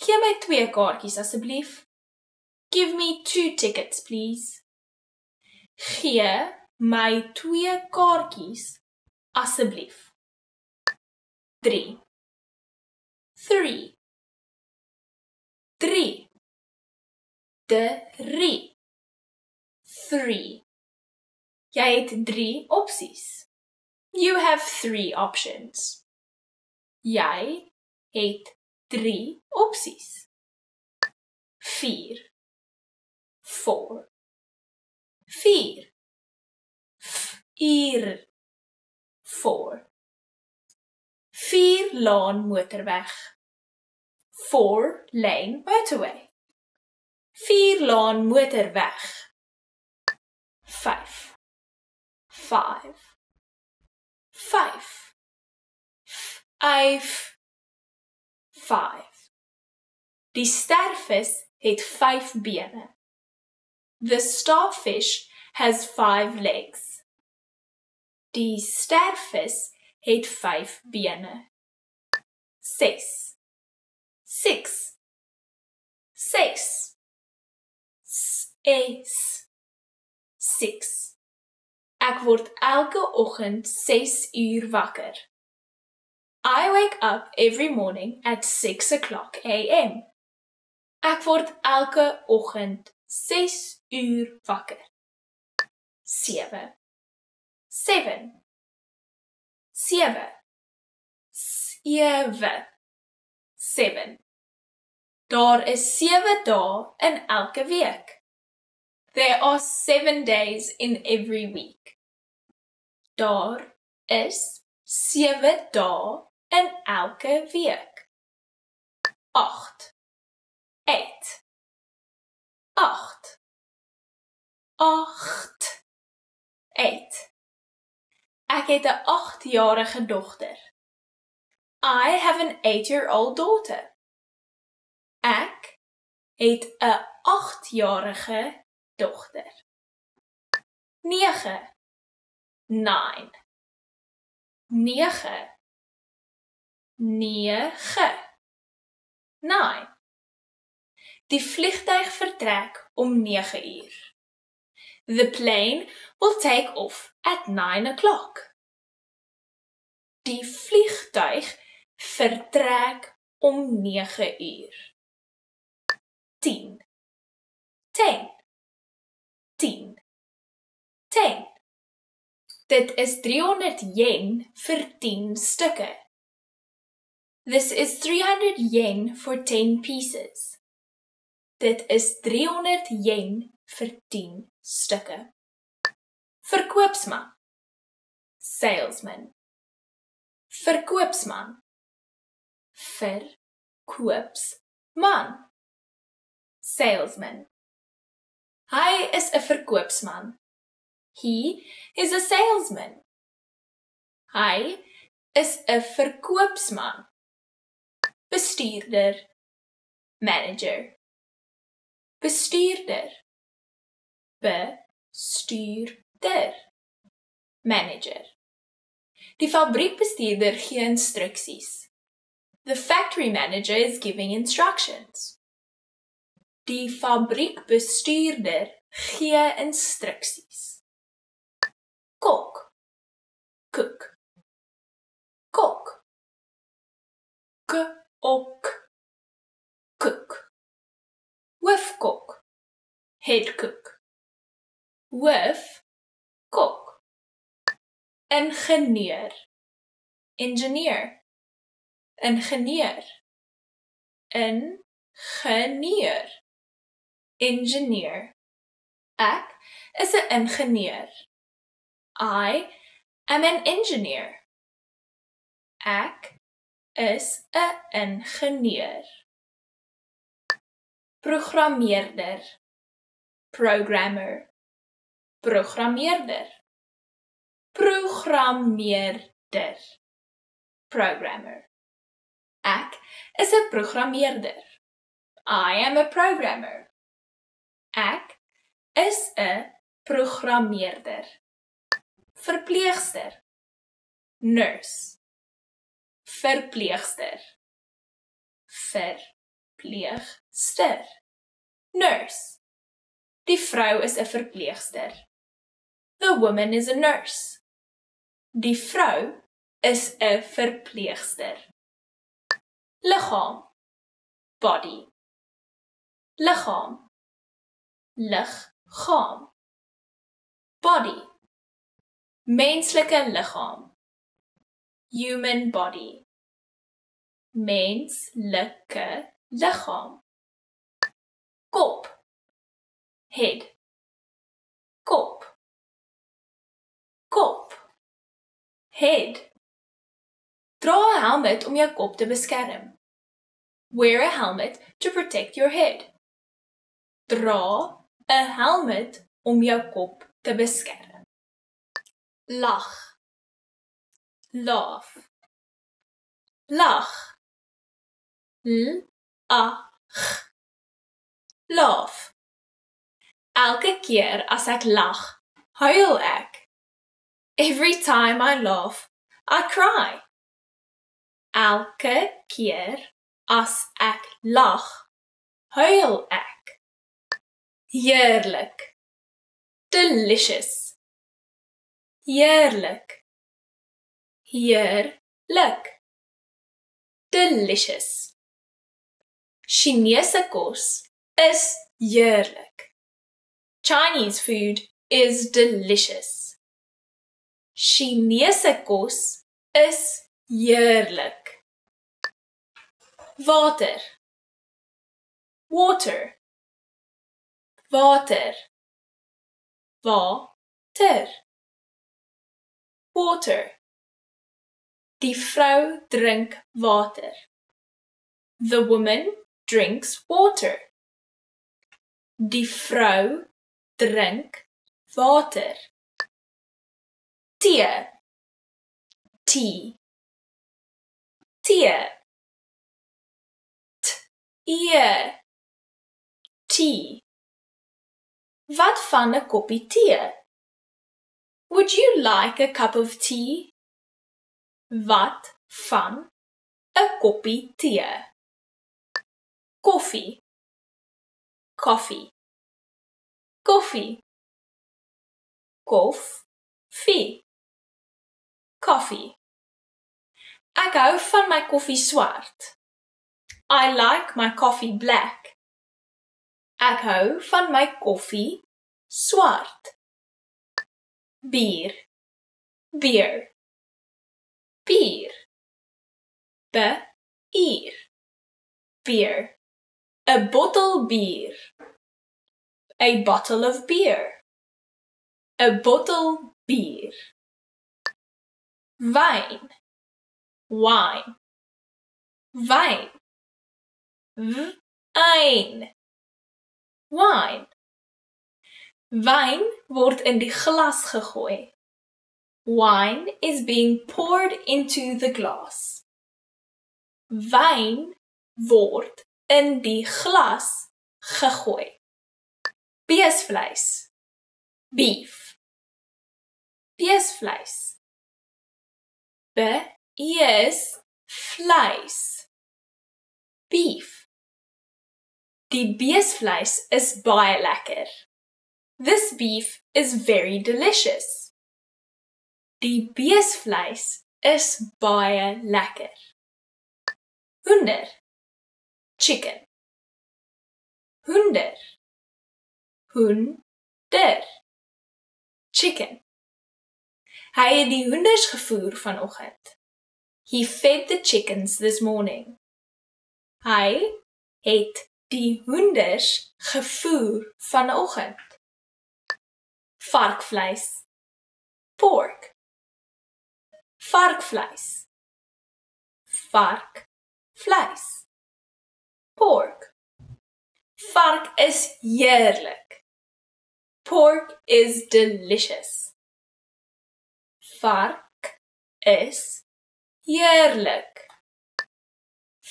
Gee my 2 kaartjies asseblief. Give me 2 tickets, please. Gee my 2 kaartjies asseblief. 3. Jy het 3 opsies. You have 3 options. Jy het 3 opsies. 4. 4 laan motorweg. 4 lane motorway. 4 laan motorweg. 5. Die stervis het 5 bene. The starfish has 5 legs. Die stervis het 5 bene. 6. Ek word elke oggend 6 uur wakker. I wake up every morning at 6 o'clock a.m. Ek word elke oggend 6 uur wakker. 7. Daar is 7 dae in elke week. There are 7 days in every week. Daar is 7 dae in elke week. 8. Ek het 'n 8-jarige dogter. I have an 8-year-old daughter. Ek het 'n 8-jarige dogter. 9. Die vliegtuig vertrek om 9 uur. The plane will take off at 9 o'clock. Die vliegtuig vertrek om 9 uur. 10. Dit is 300 yen vir 10 stukke. This is 300 yen for 10 pieces. Dit is 300 yen vir 10 stukke. Verkoopsman. Salesman. Verkoopsman. Salesman. Hy is 'n verkoopsman. He is a salesman. Hy is 'n verkoopsman. Bestuurder. Manager. Bestuurder, manager. Die fabriekbestuurder gee instruksies. The factory manager is giving instructions. Die fabriekbestuurder gee instruksies. Kok. Hoofkok, head cook. Hoofkok. Ingenieur, engineer. Ingenieur. Ek is 'n ingenieur. I am an engineer. Ek is 'n ingenieur. Programmeerder, programmer, programmeerder, programmeerder, programmer. Ek is 'n programmeerder. I am a programmer. Ek is 'n programmeerder. Verpleegster, nurse, verpleegster, verpleegster, nurse. Die vrou is 'n verpleegster. The woman is a nurse. Die vrou is 'n verpleegster. Liggaam, body, liggaam, liggaam, body, menslike liggaam, human body, menslike liggaam. Kop, head, kop, kop, head. Dra 'n helmet om jou kop te beskerm. Wear a helmet to protect your head. Dra 'n helmet om jou kop te beskerm. Lag, laugh, lag, l-a-g, laugh. Elke keer as ek lag, huil ek. Every time I laugh, I cry. Elke keer as ek lag, huil ek. Heerlik, delicious, heerlik, heerlik, delicious. Chinese kos is heerlik. Chinese food is delicious. Chinese kos is heerlik. Water, water, water, water, water. Die vrou drink water. The woman drinks water. Die vrou drink water. Tee, tee, tee, t-e, tea. Wat van 'n koppie tee? Would you like a cup of tea? Wat van 'n koppie tee? Koffie, koffie, koffie, koffie, koffie. Ek hou van my koffie swart. I like my coffee black. Ek hou van my koffie swart. Bier, bier, bier, bier, bier. 'n bottle bier, a bottle of beer, a bottle bier. Wyn, wine, wine, wyn, wine. Wyn word in die glas gegooi. Wine is being poured into the glass. Wyn word in die glas gegooi. Beesvleis, beef, beesvleis, beesvleis, beef. Die beesvleis is baie lekker. This beef is very delicious. Die beesvleis is baie lekker. Hoender, chicken, hoender, hoender, chicken. Hy het die hoenders gevoer vanoggend. He fed the chickens this morning. Hy het die hoenders gevoer vanoggend. varkvleis, pork, varkvleis, varkvleis, pork. Vark is heerlijk. Pork is delicious. Vark is heerlijk.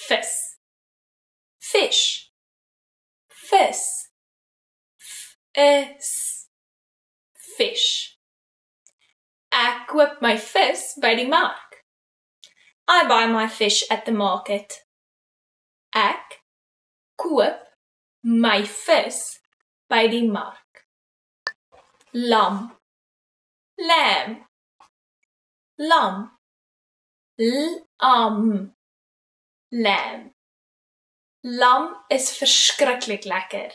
Vis, fish, vis, is, fish. Ek koop my vis by die mark. I buy my fish at the market. Ek koop my vis by die mark. Lam, lamb, lam, lam, lamb. Lamb is verskriklik lekker.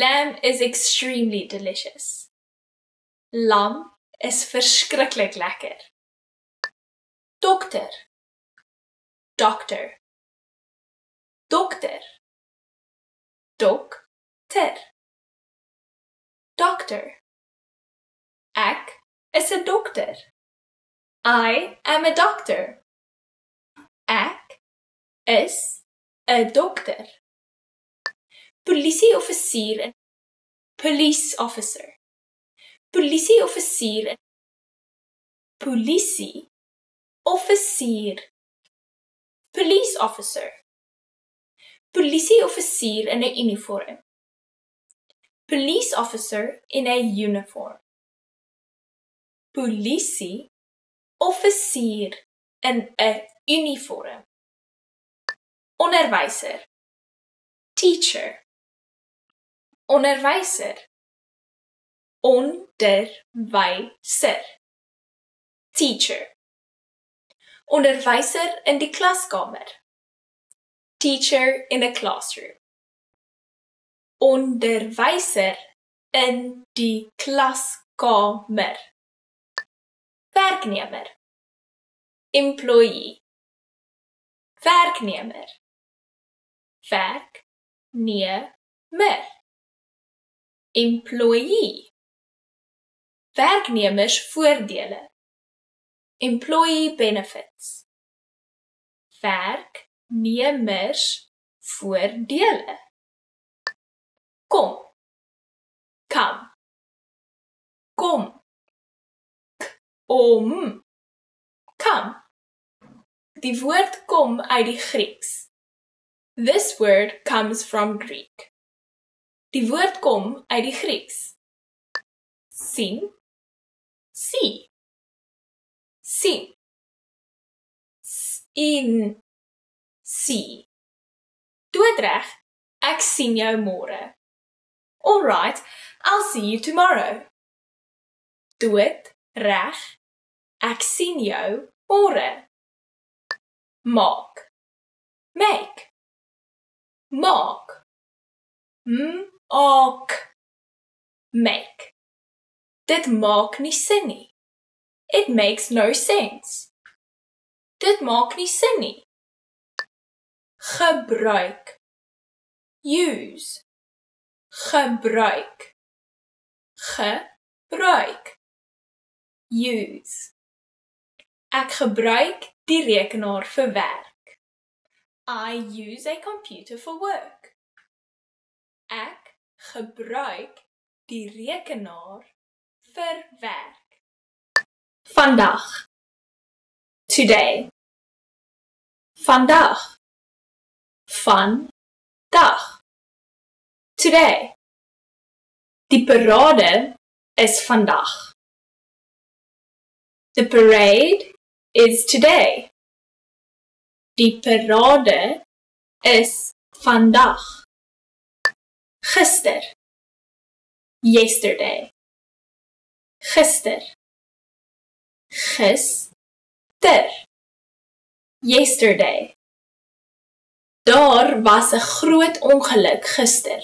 Lamb is extremely delicious. Lamb is verskriklik lekker. Dokter, doctor, dokter, dokter, doctor. Ek is 'n dokter. I am a doctor. Ek is 'n dokter. Polisieoffisier, police officer. Polisieoffisier, police officer. Police officer. Polisieoffisier in 'n uniform. Police officer in 'n uniform. Polisie offisier in 'n uniform. Onderwyser, teacher. Onderwyser, onderwyser, teacher. Onderwyser in die klaskamer, teacher in a classroom. Onderwyser in die klaskamer. Werknemer, employee. Werknemer, werknemer, employee. Werknemersvoordele, employee benefits. Werknemersvoordele. Kom, kam, kom, om, kam. Die woord kom uit die Grieks. This word comes from Greek. Die woord kom uit die Grieks. Sien, sien, sien, sien, sien. Doodreg, ek sien jou môre. All right, I'll see you tomorrow. Doodreg, ek sien jou môre. Maak, make, maak, maak, make. Dit maak nie sin nie. It makes no sense. Dit maak nie sin nie. Gebruik, use, gebruik, gebruik, use. Ek gebruik die rekenaar vir werk. I use a computer for work. Ek gebruik die rekenaar vir werk. Vandag, today. Vandag, vandag, today. Die parade is vandag. The parade is today. Die parade is vandag. Gister, yesterday. Gister, gister, yesterday. Daar was 'n groot ongeluk gister.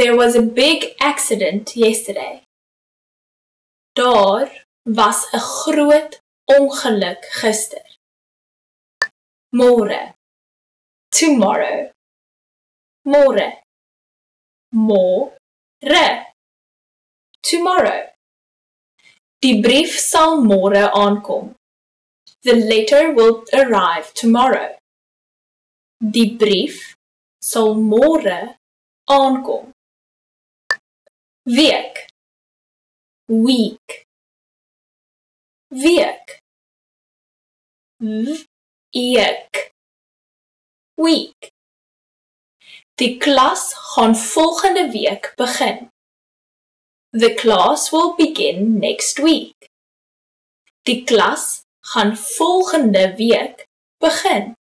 There was a big accident yesterday. Daar was 'n groot ongeluk gister. Môre, tomorrow. Môre, môre, tomorrow. Die brief sal môre aankom. The letter will arrive tomorrow. Die brief sal môre aankom. Week. Week. Week. Week. Week. Die klas gaan volgende week begin. The class will begin next week. Die klas gaan volgende week begin.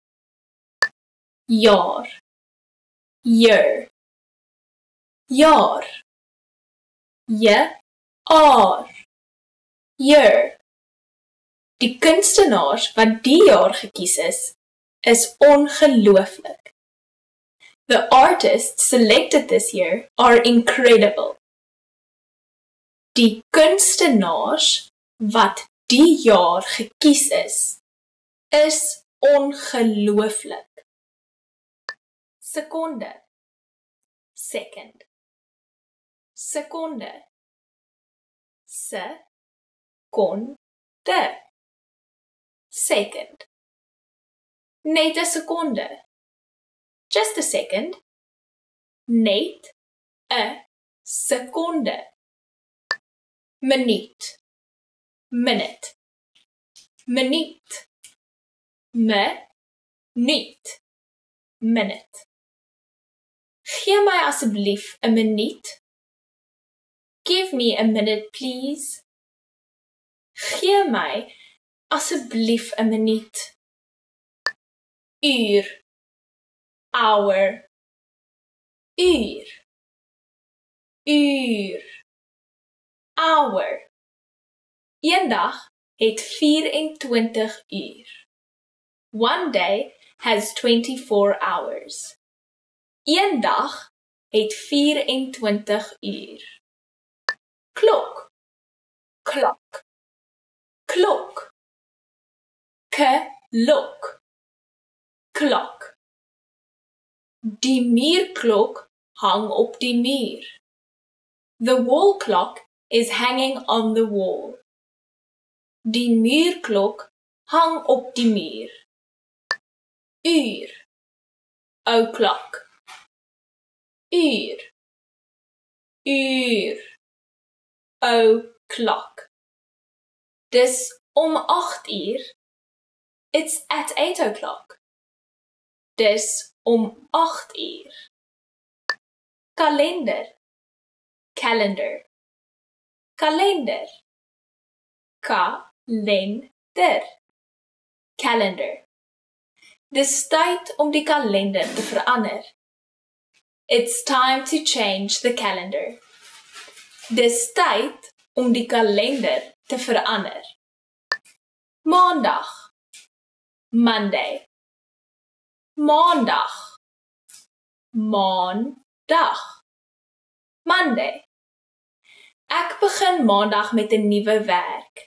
Jaar. Year. Jaar. Jaar. Year. Die kunstenaars wat die jaar gekies is, is ongelooflik. The artists selected this year are incredible. Die kunstenaars wat die jaar gekies is, is ongelooflik. Sekonde. Second. Sekonde. Se-kon-de. Second. Net 'n sekonde. Just a second. Net 'n sekonde. Minuut. Minute. Minuut. Minuut. Minute. Gee my asseblief 'n minuut. Give me a minute, please. Gee my asseblief 'n minuut. Uur. Hour. Uur. Uur. Hour. Een dag het 24 uur. One day has 24 hours. Een dag het 24 uur. Klok. Klok. Klok. Klok. Klok. Die muurklok hang op die muur. The wall clock is hanging on the wall. Die muurklok hang op die muur. Uur. O'clock. Uur. Uur. O'clock. Dis om 8 uur. It's at 8 o'clock. Dis om 8 uur. Kalender. Calendar. Kalender. Ka-len-der. Calendar. Dis tyd om die kalender te verander. It's time to change the calendar. Dis tyd om die kalender te verander. Maandag. Monday. Maandag. Maandag. Monday. Ek begin maandag met 'n nuwe werk.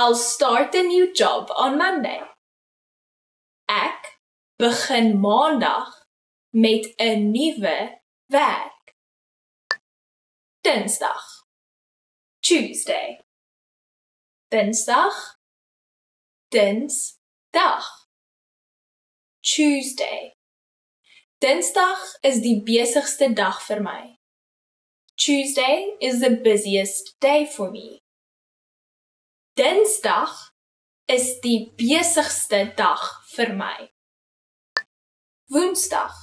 I'll start a new job on Monday. Ek begin maandag met 'n nuwe werk. Dinsdag. Tuesday. Dinsdag. Dinsdag. Dag. Tuesday. Dinsdag is die besigste dag vir my. Tuesday is the busiest day for me. Dinsdag is die besigste dag vir my. Woensdag.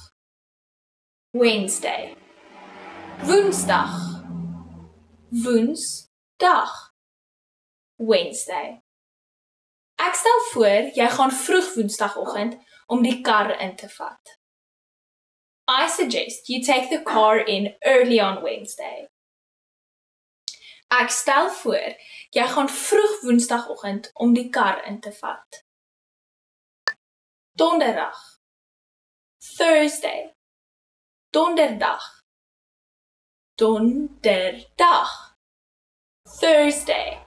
Wednesday. Woensdag. Woensdag. Wednesday. Ek stel voor, jy gaan vroeg woensdagoggend om die kar in te vat. I suggest you take the car in early on Wednesday. Ek stel voor, jy gaan vroeg woensdagoggend om die kar in te vat. Donderdag. Thursday. Donderdag. Donderdag. Thursday.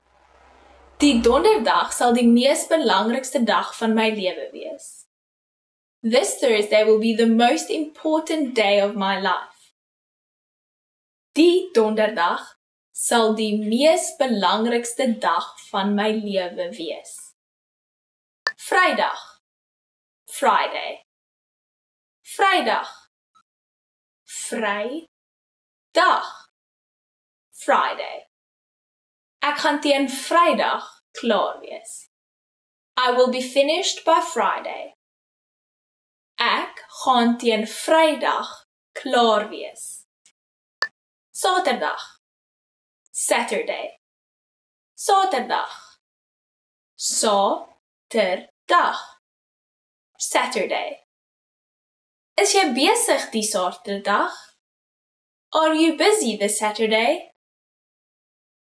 Die donderdag sal die mees belangrikste dag van my lewe wees. This Thursday will be the most important day of my life. Die donderdag sal die mees belangrikste dag van my lewe wees. Vrydag, Friday. Vrydag, Vrydag, Friday. Ek gaan teen Vrydag klaar wees. I will be finished by Friday. Ek gaan teen Vrydag klaar wees. Saterdag, Saturday. Saterdag, Saterdag, Saturday. Is jy besig die Saterdag? Are you busy this Saturday?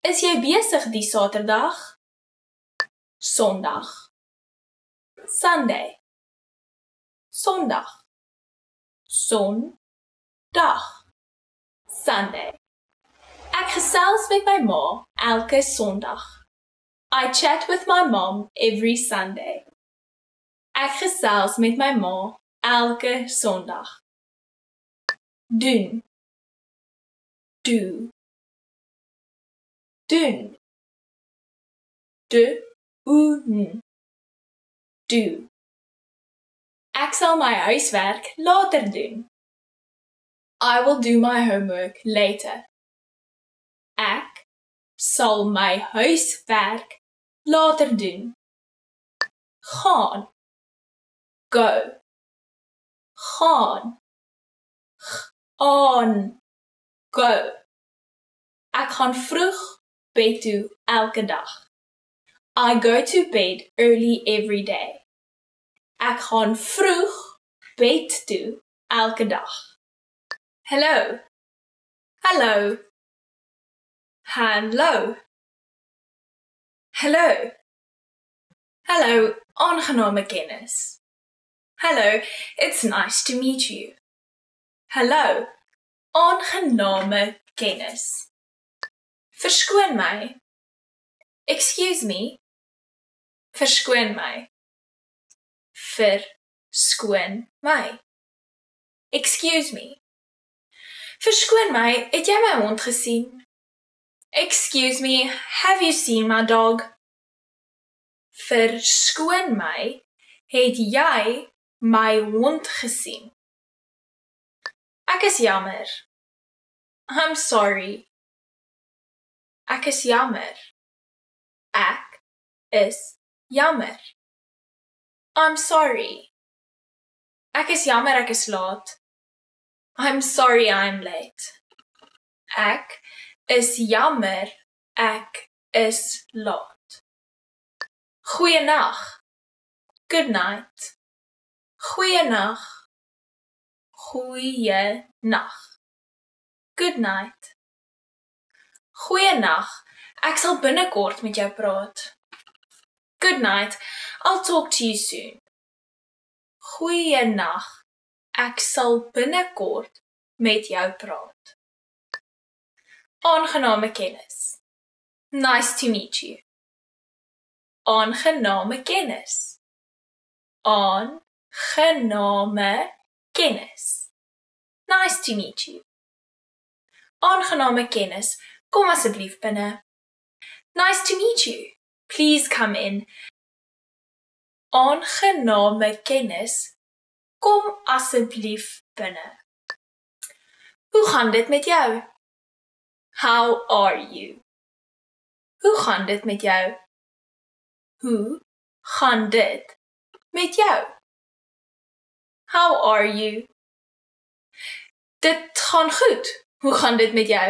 Is jy besig die Saterdag? Sondag, Sunday. Sondag, Sondag, Sunday. Ek gesels met my ma elke Sondag. I chat with my mom every Sunday. Ek gesels met my ma elke Sondag. Doen, do, doen, doen, do. Ek sal my huiswerk later doen. I will do my homework later. Ek sal my huiswerk later doen. Gaan, go, gaan, gaan, go. Ek gaan vroeg bed toe elke dag. I go to bed early every day. Ek gaan vroeg bed toe elke dag. Hello, hello, hello, hello, hello, aangename kennis. Hello, it's nice to meet you. Hello, aangename kennis. Verskoon my. Excuse me. Verskoon my. Verskoon my. Excuse me. Verskoon my, het jy my hond gesien? Excuse me, have you seen my dog? Verskoon my, het jy my hond gesien? Ek is jammer. I'm sorry. Ek is jammer. Ek is jammer. I'm sorry. Ek is jammer ek is laat. I'm sorry I'm late. Ek is jammer ek is laat. Goeienaag. Good night. Goeienaag. Goeienaag. Good night. Goeienaag. Ek sal binnekort met jou praat. Good night. I'll talk to you soon. Goeienaag. Ek sal binnekort met jou praat. Aangename kennis. Nice to meet you. Aangename kennis. Aangename kennis. Nice to meet you. Aangename kennis. Kom asseblief binne. Nice to meet you. Please come in. Aangename kennis, kom asseblief binne. Hoe gaan dit met jou? How are you? Hoe gaan dit met jou? Hoe gaan dit met jou? How are you? Dit gaan goed. Hoe gaan dit met jou?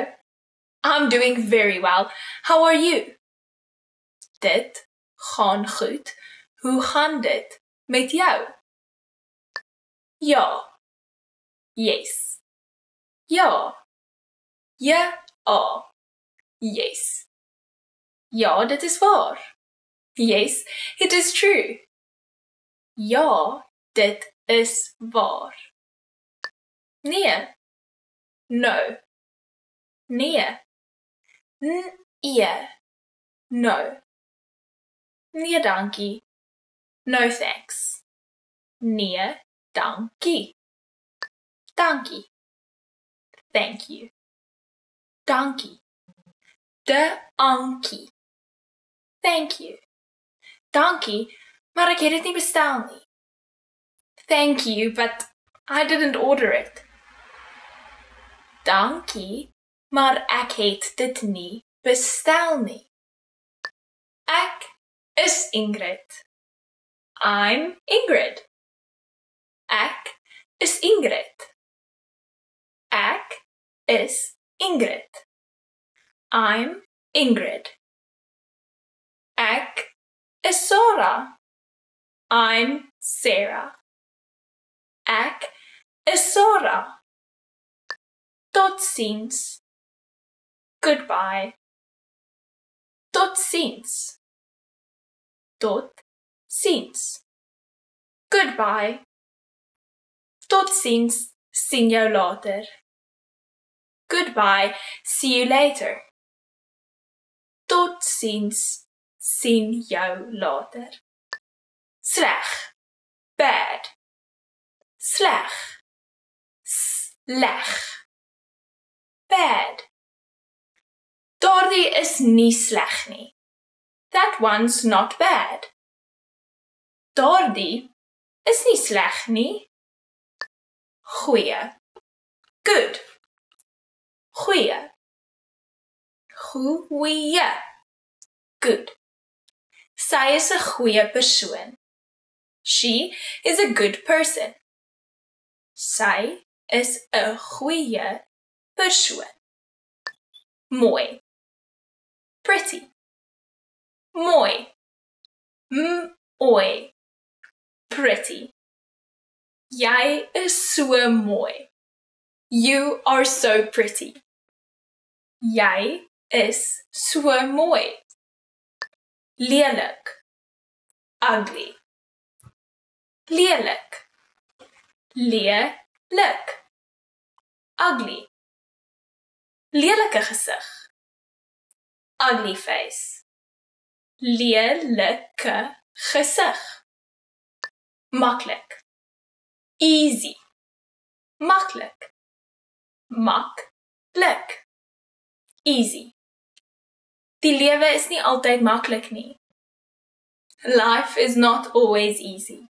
I'm doing very well. How are you? Dit gaan goed. Hoe gaan dit met jou? Ja. Yes. Ja. Ja. Yes. Ja, dit is waar. Yes, it is true. Ja, dit is waar. Nee. No. Nee. Nee. No. Nee, dankie. No, thanks. Nee, dankie. Dankie. Thank you. Dankie. Donkey. Thank you. Donkey? Maar ik het niet bestel nie. Thank you, but I didn't order it. Dankie, maar ek het dit nie bestel nie. Ek is Ingrid. I'm Ingrid. Ek is Ingrid. Ek is Ingrid. I'm Ingrid. Ek is Sarah. I'm Sarah. Ek is Sarah. Tot ziens. Goodbye. Tot ziens. Tot ziens. Goodbye. Tot ziens. Sien jou later. Goodbye. See you later. Tot ziens. Sien jou later. Sleg. Bad. Sleg. Sleg. Bad. Daardie is nie sleg nie. That one's not bad. Daardie is nie sleg nie. Goeie. Good. Goeie. Goeie. Good. Sy is 'n goeie persoon. She is a good person. Sy is 'n goeie persoon. Mooi. Pretty. Mooi. Mooi. Pretty. Jy is so mooi. You are so pretty. Jy is so mooi. Lelik. Ugly. Lelik. Lelik. Ugly. Lelike gesig. Ugly face. Lelike gesig. Maklik. Easy. Maklik. Maklik. Easy. Die lewe is nie altyd maklik nie. Life is not always easy.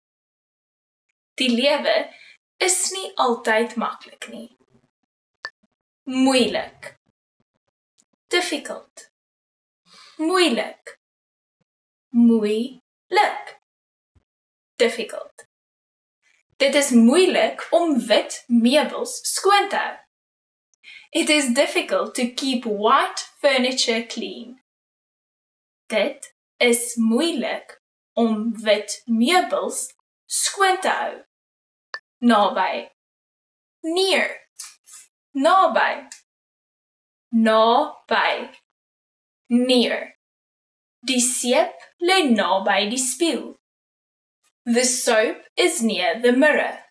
Die lewe is nie altyd maklik nie. Moeilik. Difficult. Moeilik. Moeilik. Difficult. Dit is moeilik om wit meubels skoon te hou. It is difficult to keep white furniture clean. Dit is moeilik om wit meubels skoon te hou. Naby. Near. Naby. Naby. Near. Die seep lê naby die spieël. The soap is near the mirror.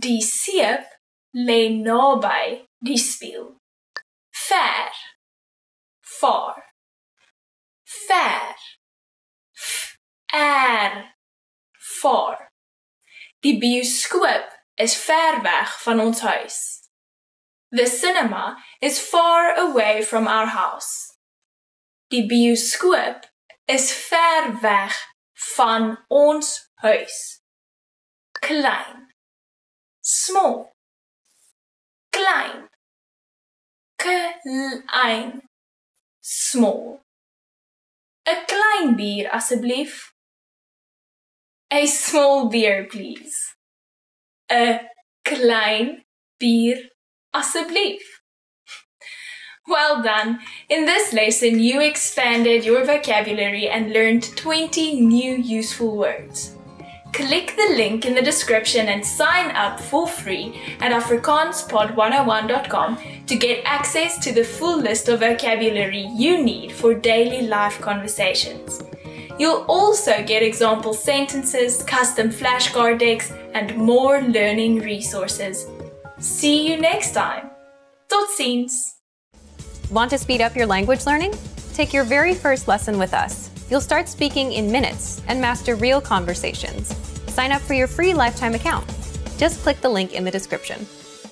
Die seep lê naby die spieël. Ver. Far. Ver. Ver. Far. Die bioskoop is ver weg van ons huis. The cinema is far away from our house. Die bioskoop is ver weg van ons huis. Klein. Small. Klein. Klein. Small. 'n Klein bier asseblief. A small beer, please. 'n Klein bier asseblief. Well done. In this lesson, you expanded your vocabulary and learned 20 new useful words. Click the link in the description and sign up for free at AfrikaansPod101.com to get access to the full list of vocabulary you need for daily life conversations. You'll also get example sentences, custom flashcard decks, and more learning resources. See you next time. Tot ziens. Want to speed up your language learning? Take your very first lesson with us. You'll start speaking in minutes and master real conversations. Sign up for your free lifetime account. Just click the link in the description.